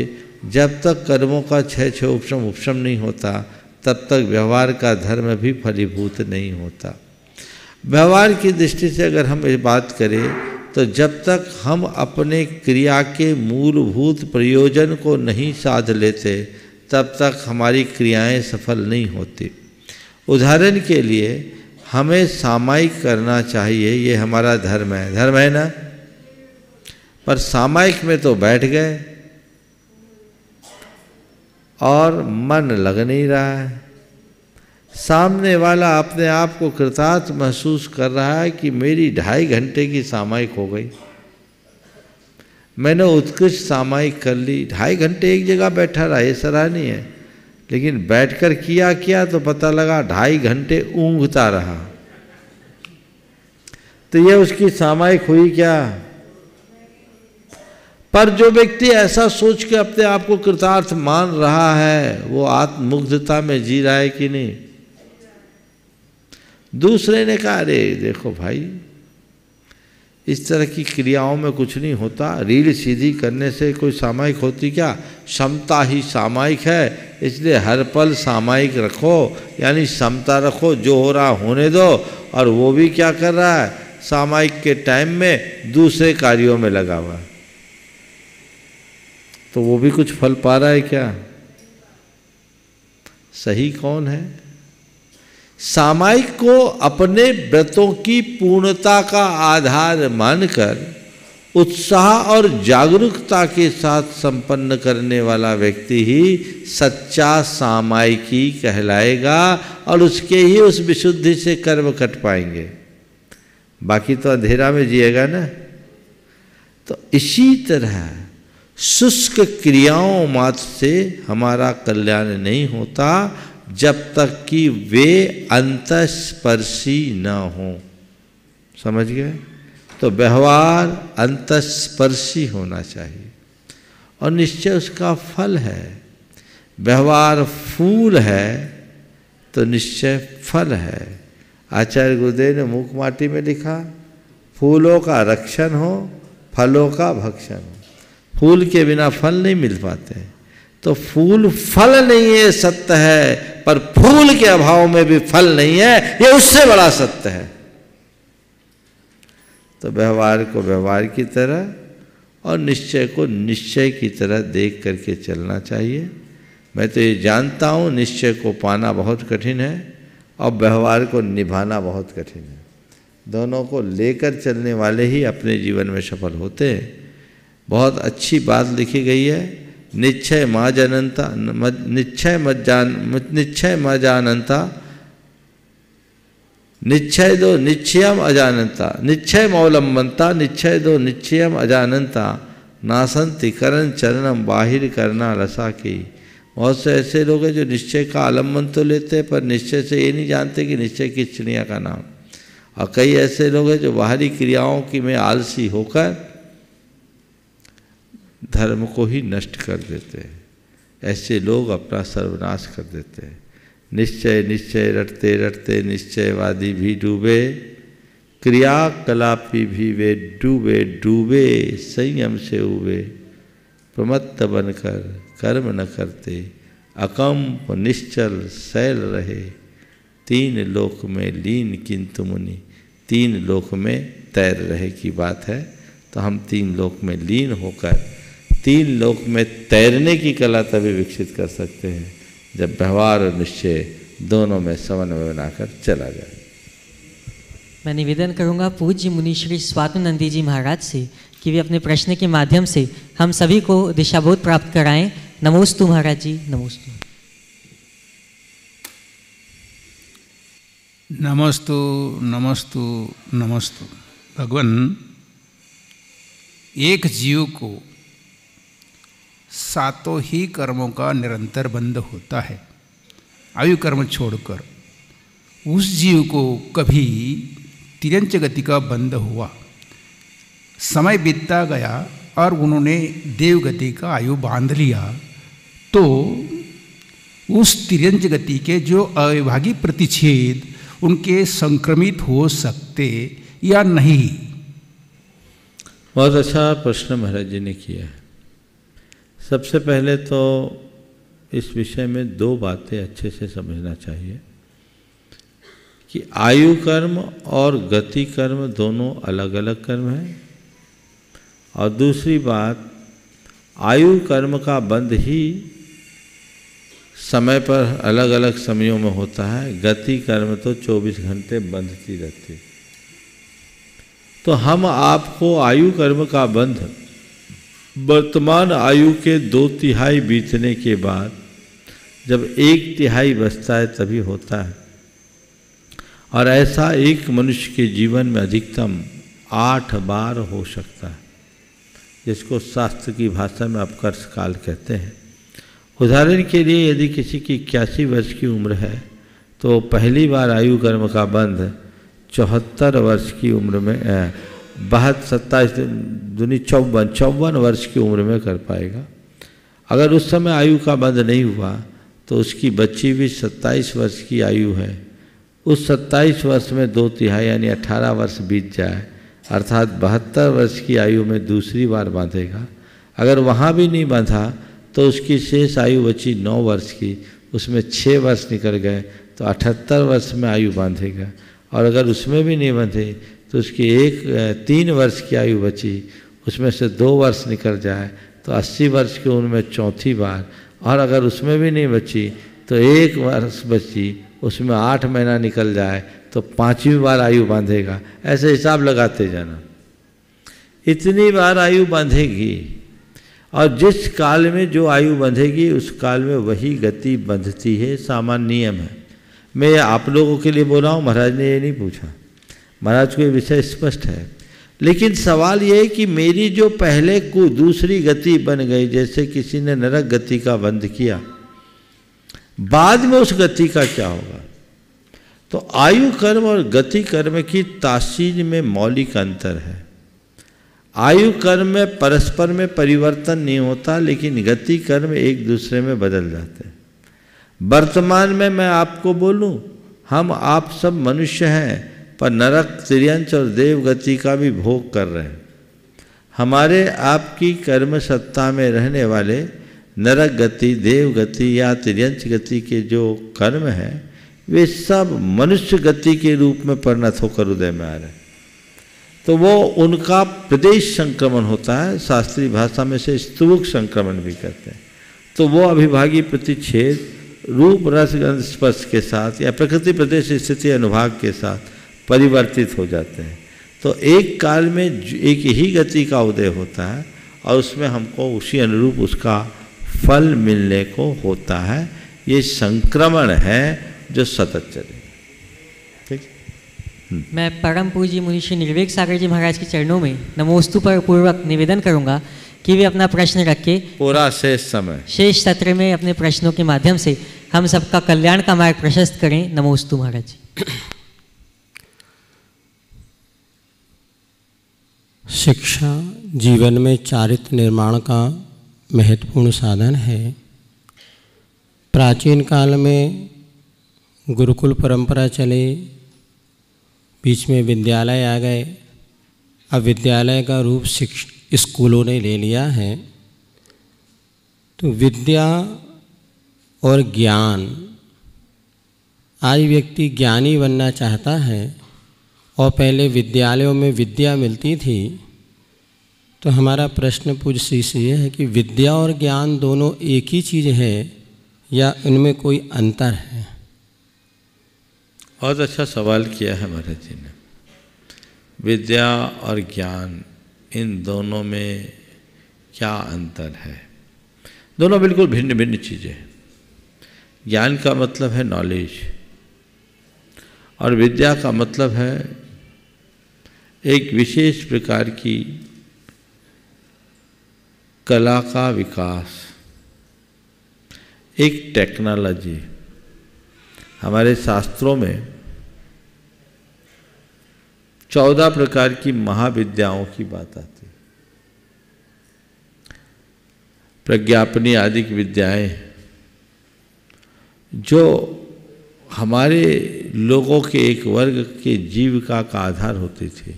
जब तक कर्मों का छह उपशम नहीं होता तब तक व्यवहार का धर्म भी फलीभूत नहीं होता। व्यवहार की दृष्टि से अगर हम इस बात करें तो जब तक हम अपने क्रिया के मूलभूत प्रयोजन को नहीं साध लेते तब तक हमारी क्रियाएं सफल नहीं होती। उदाहरण के लिए हमें सामायिक करना चाहिए, ये हमारा धर्म है, धर्म है ना, पर सामायिक में तो बैठ गए और मन लग नहीं रहा है। सामने वाला अपने आप को कृतार्थ महसूस कर रहा है कि मेरी 2.5 घंटे की सामायिक हो गई, मैंने उत्कृष्ट सामायिक कर ली, 2.5 घंटे एक जगह बैठा रहा, ये सराहनीय है। लेकिन बैठकर किया क्या तो पता लगा 2.5 घंटे ऊँघता रहा। तो यह उसकी सामायिक हुई क्या? पर जो व्यक्ति ऐसा सोच के अपने आप को कृतार्थ मान रहा है वो आत्ममुग्धता में जी रहा है कि नहीं? दूसरे ने कहा अरे देखो भाई इस तरह की क्रियाओं में कुछ नहीं होता, रीढ़ सीधी करने से कोई सामायिक होती क्या? समता ही सामायिक है, इसलिए हर पल सामायिक रखो, यानी समता रखो, जो हो रहा होने दो। और वो भी क्या कर रहा है? सामायिक के टाइम में दूसरे कार्यों में लगा हुआ, तो वो भी कुछ फल पा रहा है क्या? सही कौन है? सामायिक को अपने व्रतों की पूर्णता का आधार मानकर उत्साह और जागरूकता के साथ संपन्न करने वाला व्यक्ति ही सच्चा सामायिकी कहलाएगा और उसके ही उस विशुद्धि से कर्म कट पाएंगे, बाकी तो अंधेरा में जिएगा ना। तो इसी तरह शुष्क क्रियाओं मात्र से हमारा कल्याण नहीं होता जब तक कि वे अंतस्पर्शी ना हो। समझ गए? तो व्यवहार अंतस्पर्शी होना चाहिए। और निश्चय उसका फल है। व्यवहार फूल है तो निश्चय फल है। आचार्य गुरुदेव ने मूक माटी में लिखा, फूलों का रक्षण हो, फलों का भक्षण हो। फूल के बिना फल नहीं मिल पाते, तो फूल फल नहीं है, सत्य है, पर फूल के अभाव में भी फल नहीं है, ये उससे बड़ा सत्य है। तो व्यवहार को व्यवहार की तरह और निश्चय को निश्चय की तरह देख करके चलना चाहिए। मैं तो ये जानता हूँ निश्चय को पाना बहुत कठिन है और व्यवहार को निभाना बहुत कठिन है। दोनों को लेकर चलने वाले ही अपने जीवन में सफल होते हैं। बहुत अच्छी बात लिखी गई है, निश्चय मा जानता निश्चय मत जानता निश्चय दो निश्चयम अजानता निश्चय मौलम्बनता निश्चय दो निश्चयम अजानता नासंति करण चरणम बाहिर करना रसा की। बहुत से ऐसे लोग हैं जो निश्चय का आलम्बन तो लेते हैं पर निश्चय से ये नहीं जानते कि निश्चय किस चिड़िया का नाम। और कई ऐसे लोग हैं जो बाहरी क्रियाओं की में आलसी होकर धर्म को ही नष्ट कर देते हैं। ऐसे लोग अपना सर्वनाश कर देते हैं। निश्चय निश्चय रटते रटते निश्चयवादी भी डूबे, क्रियाकलापी भी वे डूबे, डूबे संयम से हुए प्रमत्त बनकर कर्म न करते, अकम्प निश्चल शैल रहे, तीन लोक में लीन किंतु मुनि तीन लोक में तैर रहे की बात है। तो हम तीन लोक में लीन होकर तीन लोक में तैरने की कला तभी विकसित कर सकते हैं जब व्यवहार और निश्चय दोनों में समन्वय बनाकर चला जाए। मैं निवेदन करूंगा पूज्य मुनि श्री स्वातुनंदी जी महाराज से कि वे अपने प्रश्न के माध्यम से हम सभी को दिशाबोध प्राप्त कराएं। नमोस्तु महाराज जी, नमोस्तु। नमोस्तु नमोस्तु नमोस्तु। भगवान एक जीव को सातों ही कर्मों का निरंतर बंध होता है। आयु कर्म छोड़कर उस जीव को कभी तिर्यंच गति का बंध हुआ। समय बीतता गया और उन्होंने देव गति का आयु बांध लिया, तो उस तिर्यंच गति के जो अविभागी प्रतिच्छेद उनके संक्रमित हो सकते या नहीं? बहुत अच्छा प्रश्न महाराज जी ने किया है। सबसे पहले तो इस विषय में दो बातें अच्छे से समझना चाहिए कि आयु कर्म और गति कर्म दोनों अलग अलग कर्म हैं। और दूसरी बात, आयु कर्म का बंध ही समय पर अलग अलग समयों में होता है, गति कर्म तो 24 घंटे बंधती रहती है। तो हम आपको आयु कर्म का बंध वर्तमान आयु के 2/3 बीतने के बाद जब 1/3 बचता है तभी होता है। और ऐसा एक मनुष्य के जीवन में अधिकतम 8 बार हो सकता है, जिसको शास्त्र की भाषा में अपकर्ष काल कहते हैं। उदाहरण के लिए यदि किसी की 81 वर्ष की उम्र है तो पहली बार आयु कर्म का बंध 74 वर्ष की उम्र में 54 वर्ष की उम्र में कर पाएगा। अगर उस समय आयु का बंध नहीं हुआ तो उसकी बच्ची भी 27 वर्ष की आयु है। उस 27 वर्ष में 2/3 यानी 18 वर्ष बीत जाए, अर्थात 72 वर्ष की आयु में दूसरी बार बांधेगा। अगर वहाँ भी नहीं बांधा तो उसकी शेष आयु बची 9 वर्ष की, उसमें 6 वर्ष निकल गए तो 78 वर्ष में आयु बांधेगा। और अगर उसमें भी नहीं बांधे तो उसकी 3 वर्ष की आयु बची, उसमें से 2 वर्ष निकल जाए तो 80 वर्ष की उम्र में चौथी बार। और अगर उसमें भी नहीं बची तो 1 वर्ष बची, उसमें 8 महीना निकल जाए तो 5वीं बार आयु बांधेगा। ऐसे हिसाब लगाते जाना, इतनी बार आयु बांधेगी। और जिस काल में जो आयु बंधेगी उस काल में वही गति बंधती है, सामान्य नियम है। मैं आप लोगों के लिए बोला हूँ, महाराज ने ये नहीं पूछा। महाराज को ये विषय स्पष्ट है, लेकिन सवाल ये है कि मेरी जो पहले को दूसरी गति बन गई, जैसे किसी ने नरक गति का बंध किया, बाद में उस गति का क्या होगा? तो आयु कर्म और गति कर्म की तासीर में मौलिक अंतर है। आयु कर्म में परस्पर में परिवर्तन नहीं होता, लेकिन गति कर्म एक दूसरे में बदल जाते हैं। वर्तमान में मैं आपको बोलूं, हम आप सब मनुष्य हैं, पर नरक, तिर्यंच और देव गति का भी भोग कर रहे हैं। हमारे आपकी कर्म सत्ता में रहने वाले नरक गति, देव गति या तिर्यंच गति के जो कर्म हैं, वे सब मनुष्य गति के रूप में परिणत होकर उदय में आ रहे हैं। तो वो उनका प्रदेश संक्रमण होता है, शास्त्रीय भाषा में से स्तूक संक्रमण भी करते हैं। तो वो अभिभागी प्रतिच्छेद रूप रस गंध स्पर्श के साथ या प्रकृति प्रदेश स्थिति अनुभाग के साथ परिवर्तित हो जाते हैं। तो एक काल में एक ही गति का उदय होता है और उसमें हमको उसी अनुरूप उसका फल मिलने को होता है। ये संक्रमण है जो सतत चले। मैं परम पूज्य मुनिश्री निर्वेक सागर जी महाराज के चरणों में नमोस्तु पर पूर्वक निवेदन करूंगा कि वे अपना प्रश्न रख के पूरा शेष सत्र में अपने प्रश्नों के माध्यम से हम सबका कल्याण का मार्ग प्रशस्त करें। नमोस्तु महाराज। शिक्षा जीवन में चारित्र निर्माण का महत्वपूर्ण साधन है। प्राचीन काल में गुरुकुल परंपरा चली, बीच में विद्यालय आ गए। अब विद्यालय का रूप शिक्षा स्कूलों ने ले लिया है। तो विद्या और ज्ञान, आज व्यक्ति ज्ञानी बनना चाहता है और पहले विद्यालयों में विद्या मिलती थी। तो हमारा प्रश्न पूज्य श्री से ये है कि विद्या और ज्ञान दोनों एक ही चीज़ है या इनमें कोई अंतर है? बहुत अच्छा सवाल किया है महाराज जी ने। विद्या और ज्ञान, इन दोनों में क्या अंतर है? दोनों बिल्कुल भिन्न भिन्न चीज़ें हैं। ज्ञान का मतलब है नॉलेज और विद्या का मतलब है एक विशेष प्रकार की कला का विकास, एक टेक्नोलॉजी। हमारे शास्त्रों में 14 प्रकार की महाविद्याओं की बात आती है। प्रज्ञापनी आदि की विद्याएं जो हमारे लोगों के एक वर्ग के जीविका का आधार होती थी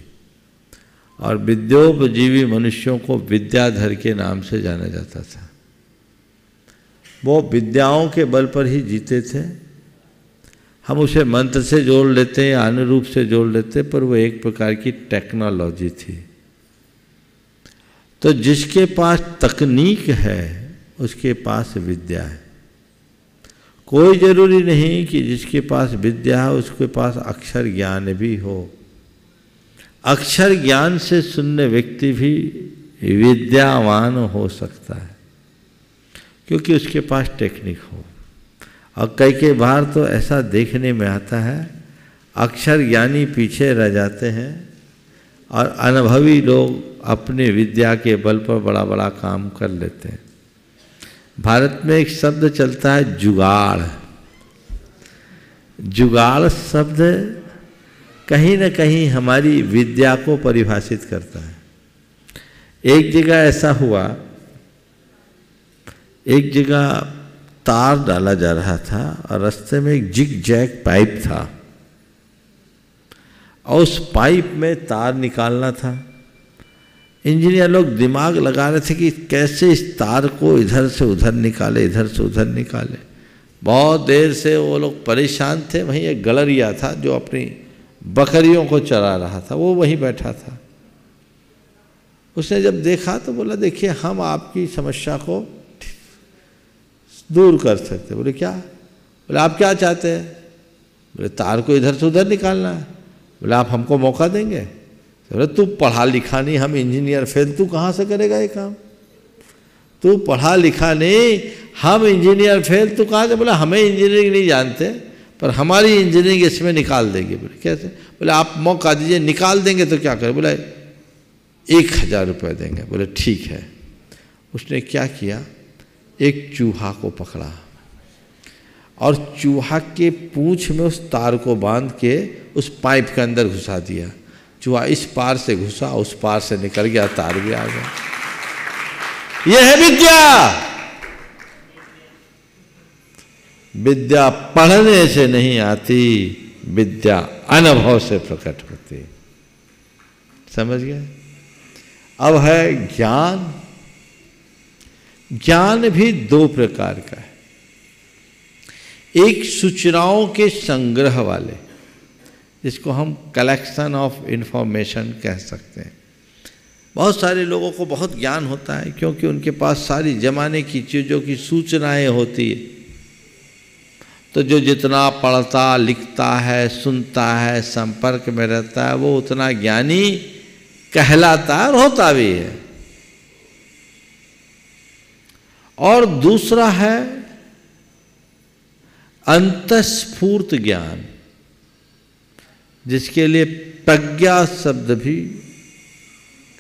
और विद्योपजीवी मनुष्यों को विद्याधर के नाम से जाना जाता था। वो विद्याओं के बल पर ही जीते थे। हम उसे मंत्र से जोड़ लेते हैं, अनुरूप से जोड़ लेते, पर वो एक प्रकार की टेक्नोलॉजी थी। तो जिसके पास तकनीक है उसके पास विद्या है। कोई ज़रूरी नहीं कि जिसके पास विद्या है उसके पास अक्षर ज्ञान भी हो। अक्षर ज्ञान से शून्य व्यक्ति भी विद्यावान हो सकता है, क्योंकि उसके पास टेक्निक हो। और कई के बार तो ऐसा देखने में आता है, अक्षर ज्ञानी पीछे रह जाते हैं और अनुभवी लोग अपने विद्या के बल पर बड़ा बड़ा काम कर लेते हैं। भारत में एक शब्द चलता है जुगाड़। जुगाड़ शब्द कहीं न कहीं हमारी विद्या को परिभाषित करता है। एक जगह ऐसा हुआ, एक जगह तार डाला जा रहा था और रास्ते में एक जिग जैग पाइप था और उस पाइप में तार निकालना था। इंजीनियर लोग दिमाग लगा रहे थे कि कैसे इस तार को इधर से उधर निकाले, इधर से उधर निकाले। बहुत देर से वो लोग परेशान थे। वहीं एक गड़रिया था जो अपनी बकरियों को चरा रहा था, वो वहीं बैठा था। उसने जब देखा तो बोला, देखिए हम आपकी समस्या को दूर कर सकते। बोले क्या? बोले आप क्या चाहते हैं? बोले तार को इधर से उधर निकालना है। बोले आप हमको मौका देंगे? बोले तू पढ़ा लिखा नहीं, हम इंजीनियर फेल, तू कहाँ से करेगा ये काम? तू पढ़ा लिखा नहीं, हम इंजीनियर फेल, तू कहाँ से? बोला हमें इंजीनियरिंग नहीं जानते, पर हमारी इंजीनियरिंग इसमें निकाल देगी। बोले कैसे? बोले आप मौका दीजिए, निकाल देंगे तो क्या करें? बोला 1000 रुपये देंगे। बोले ठीक है। उसने क्या किया, एक चूहा को पकड़ा और चूहा के पूँछ में उस तार को बांध के उस पाइप के अंदर घुसा दिया। चूहा इस पार से घुसा, उस पार से निकल गया, तार भी आ गया। यह है विद्या। विद्या पढ़ने से नहीं आती, विद्या अनुभव से प्रकट होती। समझ गए? अब है ज्ञान। ज्ञान भी दो प्रकार का है। एक सूचनाओं के संग्रह वाले, जिसको हम कलेक्शन ऑफ इंफॉर्मेशन कह सकते हैं। बहुत सारे लोगों को बहुत ज्ञान होता है क्योंकि उनके पास सारी जमाने की चीज़ों की सूचनाएं होती है। तो जो जितना पढ़ता, लिखता है, सुनता है, संपर्क में रहता है, वो उतना ज्ञानी कहलाता और होता भी है। और दूसरा है अंतस्फूर्त ज्ञान, जिसके लिए प्रज्ञा शब्द भी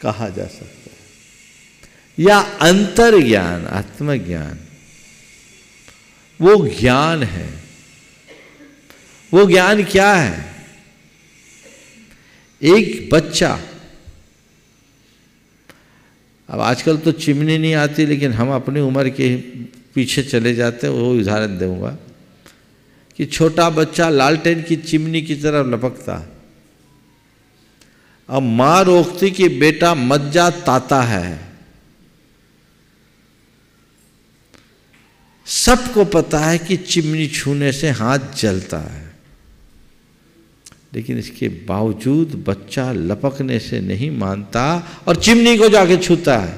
कहा जा सकता है, या अंतर्ज्ञान, आत्मज्ञान। वो ज्ञान है। वो ज्ञान क्या है? एक बच्चा, अब आजकल तो चिमनी नहीं आती, लेकिन हम अपनी उम्र के पीछे चले जाते हैं, वो उदाहरण दूंगा कि छोटा बच्चा लालटेन की चिमनी की तरफ लपकता। अब माँ रोकती कि बेटा मत जा, ताता है। सबको पता है कि चिमनी छूने से हाथ जलता है, लेकिन इसके बावजूद बच्चा लपकने से नहीं मानता और चिमनी को जाके छूता है।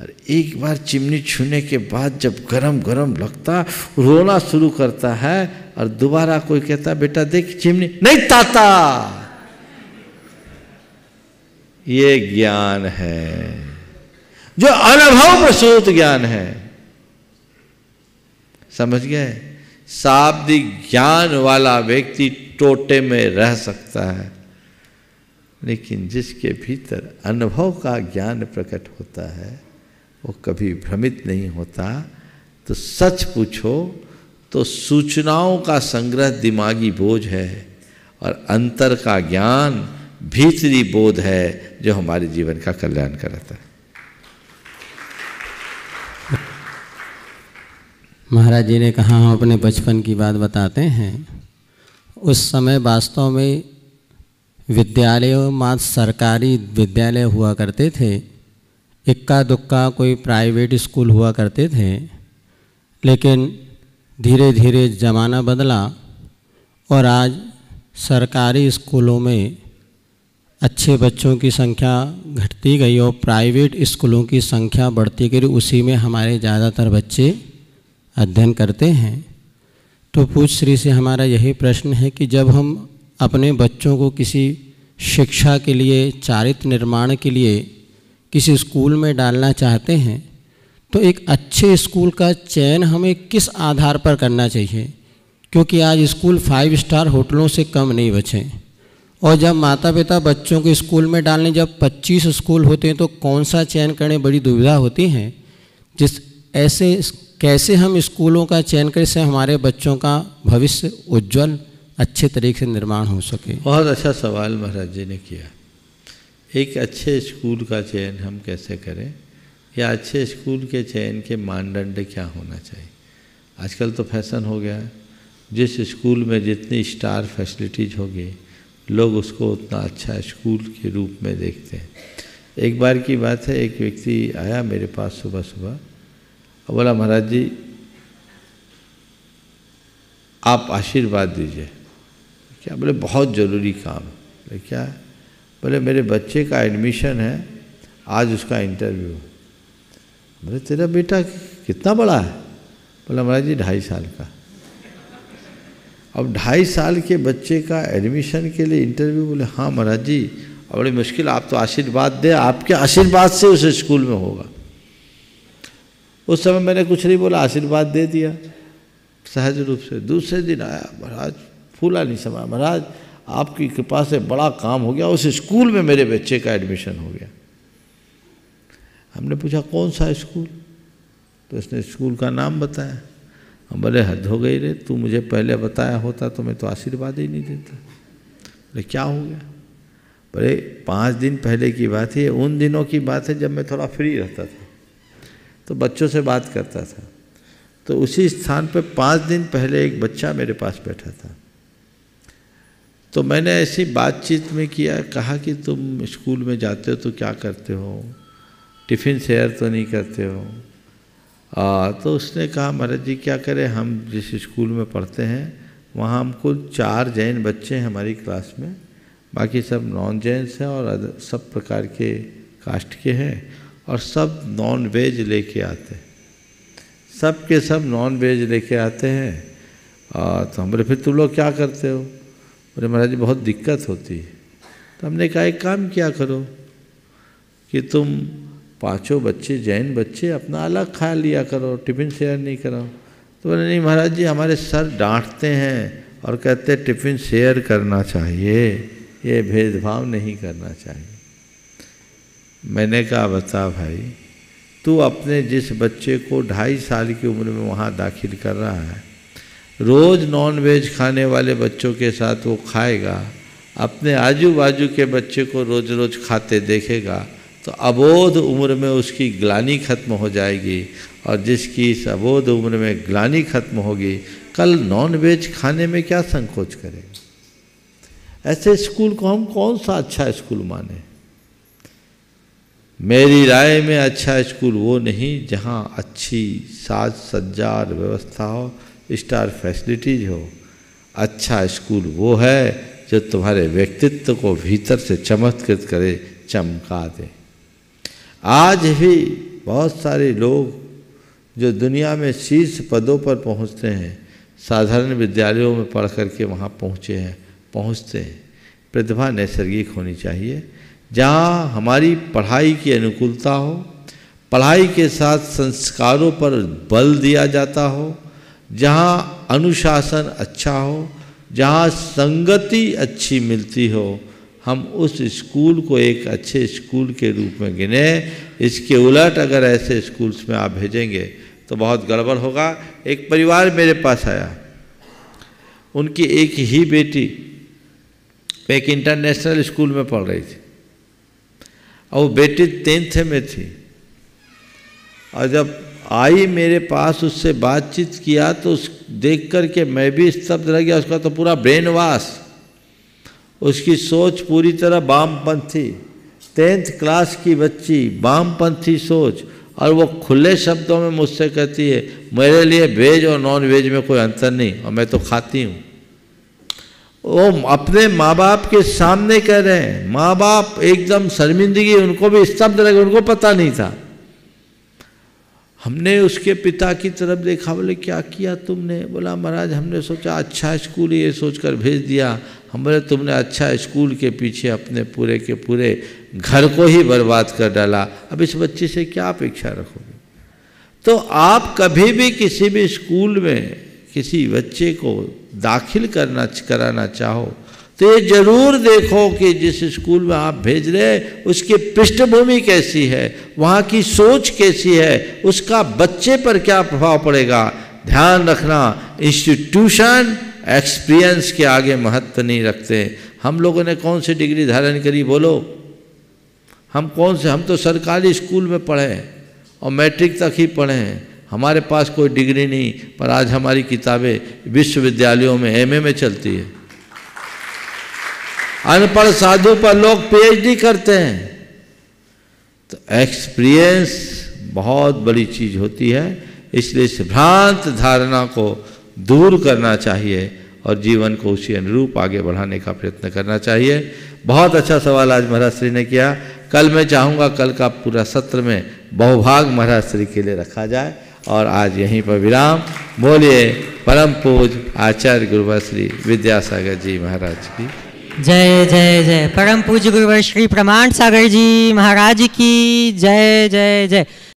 और एक बार चिमनी छूने के बाद जब गरम गरम लगता, रोना शुरू करता है। और दोबारा कोई कहता, बेटा देख चिमनी, नहीं ताता। ये ज्ञान है, जो अनुभव प्रसूत ज्ञान है। समझ गए? शाब्दिक ज्ञान वाला व्यक्ति टोटे में रह सकता है, लेकिन जिसके भीतर अनुभव का ज्ञान प्रकट होता है, वो कभी भ्रमित नहीं होता। तो सच पूछो तो सूचनाओं का संग्रह दिमागी बोझ है, और अंतर का ज्ञान भीतरी बोध है, जो हमारे जीवन का कल्याण कराता है। महाराज जी ने कहा, हम अपने बचपन की बात बताते हैं। उस समय वास्तव में विद्यालयों मात्र सरकारी विद्यालय हुआ करते थे, इक्का दुक्का कोई प्राइवेट स्कूल हुआ करते थे। लेकिन धीरे धीरे ज़माना बदला और आज सरकारी स्कूलों में अच्छे बच्चों की संख्या घटती गई और प्राइवेट स्कूलों की संख्या बढ़ती गई। उसी में हमारे ज़्यादातर बच्चे अध्ययन करते हैं। तो पूज्य श्री से हमारा यही प्रश्न है कि जब हम अपने बच्चों को किसी शिक्षा के लिए, चारित्र निर्माण के लिए किसी स्कूल में डालना चाहते हैं, तो एक अच्छे स्कूल का चयन हमें किस आधार पर करना चाहिए? क्योंकि आज स्कूल 5 स्टार होटलों से कम नहीं बचे। और जब माता पिता बच्चों को स्कूल में डालने, जब 25 स्कूल होते हैं, तो कौन सा चयन करने बड़ी दुविधा होती है। जिस ऐसे कैसे हम स्कूलों का चयन करें से हमारे बच्चों का भविष्य उज्जवल अच्छे तरीके से निर्माण हो सके। बहुत अच्छा सवाल महाराज जी ने किया। एक अच्छे स्कूल का चयन हम कैसे करें, या अच्छे स्कूल के चयन के मानदंड क्या होना चाहिए? आजकल तो फैशन हो गया है, जिस स्कूल में जितनी स्टार फैसिलिटीज़ होगी, लोग उसको उतना अच्छा स्कूल के रूप में देखते हैं। एक बार की बात है, एक व्यक्ति आया मेरे पास सुबह सुबह, बोला महाराज जी आप आशीर्वाद दीजिए। क्या? बोले बहुत ज़रूरी काम। बोले क्या? बोले मेरे बच्चे का एडमिशन है, आज उसका इंटरव्यू। बोले तेरा बेटा कितना बड़ा है? बोला महाराज जी 2.5 साल का। अब 2.5 साल के बच्चे का एडमिशन के लिए इंटरव्यू? बोले हाँ महाराज जी। अब बड़ी मुश्किल, आप तो आशीर्वाद दे, आपके आशीर्वाद से उस स्कूल में होगा। उस समय मैंने कुछ नहीं बोला, आशीर्वाद दे दिया सहज रूप से। दूसरे दिन आया, महाराज फूला नहीं समा, महाराज आपकी कृपा से बड़ा काम हो गया, उस स्कूल में मेरे बच्चे का एडमिशन हो गया। हमने पूछा कौन सा स्कूल? तो उसने स्कूल का नाम बताया। हम बोले हद हो गई रे, तू मुझे पहले बताया होता तो मैं तो आशीर्वाद ही नहीं देता। बोले क्या हो गया? अरे 5 दिन पहले की बात है, उन दिनों की बात है जब मैं थोड़ा फ्री रहता था, तो बच्चों से बात करता था। तो उसी स्थान पर 5 दिन पहले एक बच्चा मेरे पास बैठा था। तो मैंने ऐसी बातचीत में कहा कि तुम स्कूल में जाते हो तो क्या करते हो, टिफ़िन शेयर तो नहीं करते हो? तो उसने कहा महाराज जी क्या करें, हम जिस स्कूल में पढ़ते हैं वहाँ हम कुल 4 जैन बच्चे हैं हमारी क्लास में, बाकी सब नॉन जेंस हैं और सब प्रकार के कास्ट के हैं और सब नॉन वेज लेके आते हैं, सब के सब नॉन वेज लेके आते हैं। तो हम बोले फिर तुम लोग क्या करते हो? बोले महाराज जी बहुत दिक्कत होती है। तो हमने कहा एक काम किया करो कि तुम 5 बच्चे जैन बच्चे अपना अलग खा लिया करो, टिफ़िन शेयर नहीं करो। तो बोले नहीं महाराज जी हमारे सर डांटते हैं और कहते टिफ़िन शेयर करना चाहिए, ये भेदभाव नहीं करना चाहिए। मैंने कहा बता भाई, तू अपने जिस बच्चे को 2.5 साल की उम्र में वहाँ दाखिल कर रहा है, रोज़ नॉन वेज खाने वाले बच्चों के साथ वो खाएगा, अपने आजू बाजू के बच्चे को रोज़ रोज़ खाते देखेगा तो अबोध उम्र में उसकी ग्लानि खत्म हो जाएगी, और जिसकी इस अबोध उम्र में ग्लानि खत्म होगी कल नॉन वेज खाने में क्या संकोच करेगा। ऐसे स्कूल को हम कौन सा अच्छा स्कूल माने? मेरी राय में अच्छा स्कूल वो नहीं जहाँ अच्छी साज सज्जा और व्यवस्था हो, स्टार फैसिलिटीज हो। अच्छा स्कूल वो है जो तुम्हारे व्यक्तित्व को भीतर से चमत्कृत करे, चमका दे। आज भी बहुत सारे लोग जो दुनिया में शीर्ष पदों पर पहुँचते हैं, साधारण विद्यालयों में पढ़ करके वहाँ पहुँचते हैं। प्रतिभा नैसर्गिक होनी चाहिए, जहाँ हमारी पढ़ाई की अनुकूलता हो, पढ़ाई के साथ संस्कारों पर बल दिया जाता हो, जहाँ अनुशासन अच्छा हो, जहाँ संगति अच्छी मिलती हो, हम उस स्कूल को एक अच्छे स्कूल के रूप में गिने। इसके उलट अगर ऐसे स्कूल्स में आप भेजेंगे तो बहुत गड़बड़ होगा। एक परिवार मेरे पास आया, उनकी एक ही बेटी एक इंटरनेशनल स्कूल में पढ़ रही थी और वो बेटी 10th में थी, और जब आई मेरे पास उससे बातचीत किया तो उस देख कर के मैं भी स्तब्ध रह गया। उसका तो पूरा ब्रेन वॉश, उसकी सोच पूरी तरह वामपंथी, 10th क्लास की बच्ची, वामपंथी सोच। और वो खुले शब्दों में मुझसे कहती है मेरे लिए वेज और नॉन वेज में कोई अंतर नहीं और मैं तो खाती हूँ। वो अपने माँ बाप के सामने कह रहे हैं, माँ बाप एकदम शर्मिंदगी, उनको भी स्तब्ध लगे, उनको पता नहीं था। हमने उसके पिता की तरफ देखा, बोले क्या किया तुमने? बोला महाराज हमने सोचा अच्छा स्कूल ये सोचकर भेज दिया। हम बोले तुमने अच्छा स्कूल के पीछे अपने पूरे के पूरे घर को ही बर्बाद कर डाला, अब इस बच्चे से क्या अपेक्षा रखोगे? तो आप कभी भी किसी भी स्कूल में किसी बच्चे को दाखिल कराना चाहो तो ये जरूर देखो कि जिस स्कूल में आप भेज रहे उसकी पृष्ठभूमि कैसी है, वहाँ की सोच कैसी है, उसका बच्चे पर क्या प्रभाव पड़ेगा। ध्यान रखना, इंस्टीट्यूशन एक्सपीरियंस के आगे महत्व नहीं रखते। हम लोगों ने कौन सी डिग्री धारण करी बोलो? हम तो सरकारी स्कूल में पढ़े हैं और मैट्रिक तक ही पढ़े हैं, हमारे पास कोई डिग्री नहीं। पर आज हमारी किताबें विश्वविद्यालयों में MA में चलती है, अनपढ़ साधु पर लोग PhD करते हैं। तो एक्सपीरियंस बहुत बड़ी चीज़ होती है, इसलिए इस भ्रांत धारणा को दूर करना चाहिए और जीवन को उसी अनुरूप आगे बढ़ाने का प्रयत्न करना चाहिए। बहुत अच्छा सवाल आज महाराज श्री ने किया। कल मैं चाहूँगा कल का पूरा सत्र में बहुभाग महाराज श्री के लिए रखा जाए, और आज यहीं पर विराम। बोलिए परम पूज आचार्य गुरुवर श्री विद्यासागर जी महाराज की जय जय जय। परम पूज्य गुरुवर श्री प्रमाण सागर जी महाराज की जय जय जय।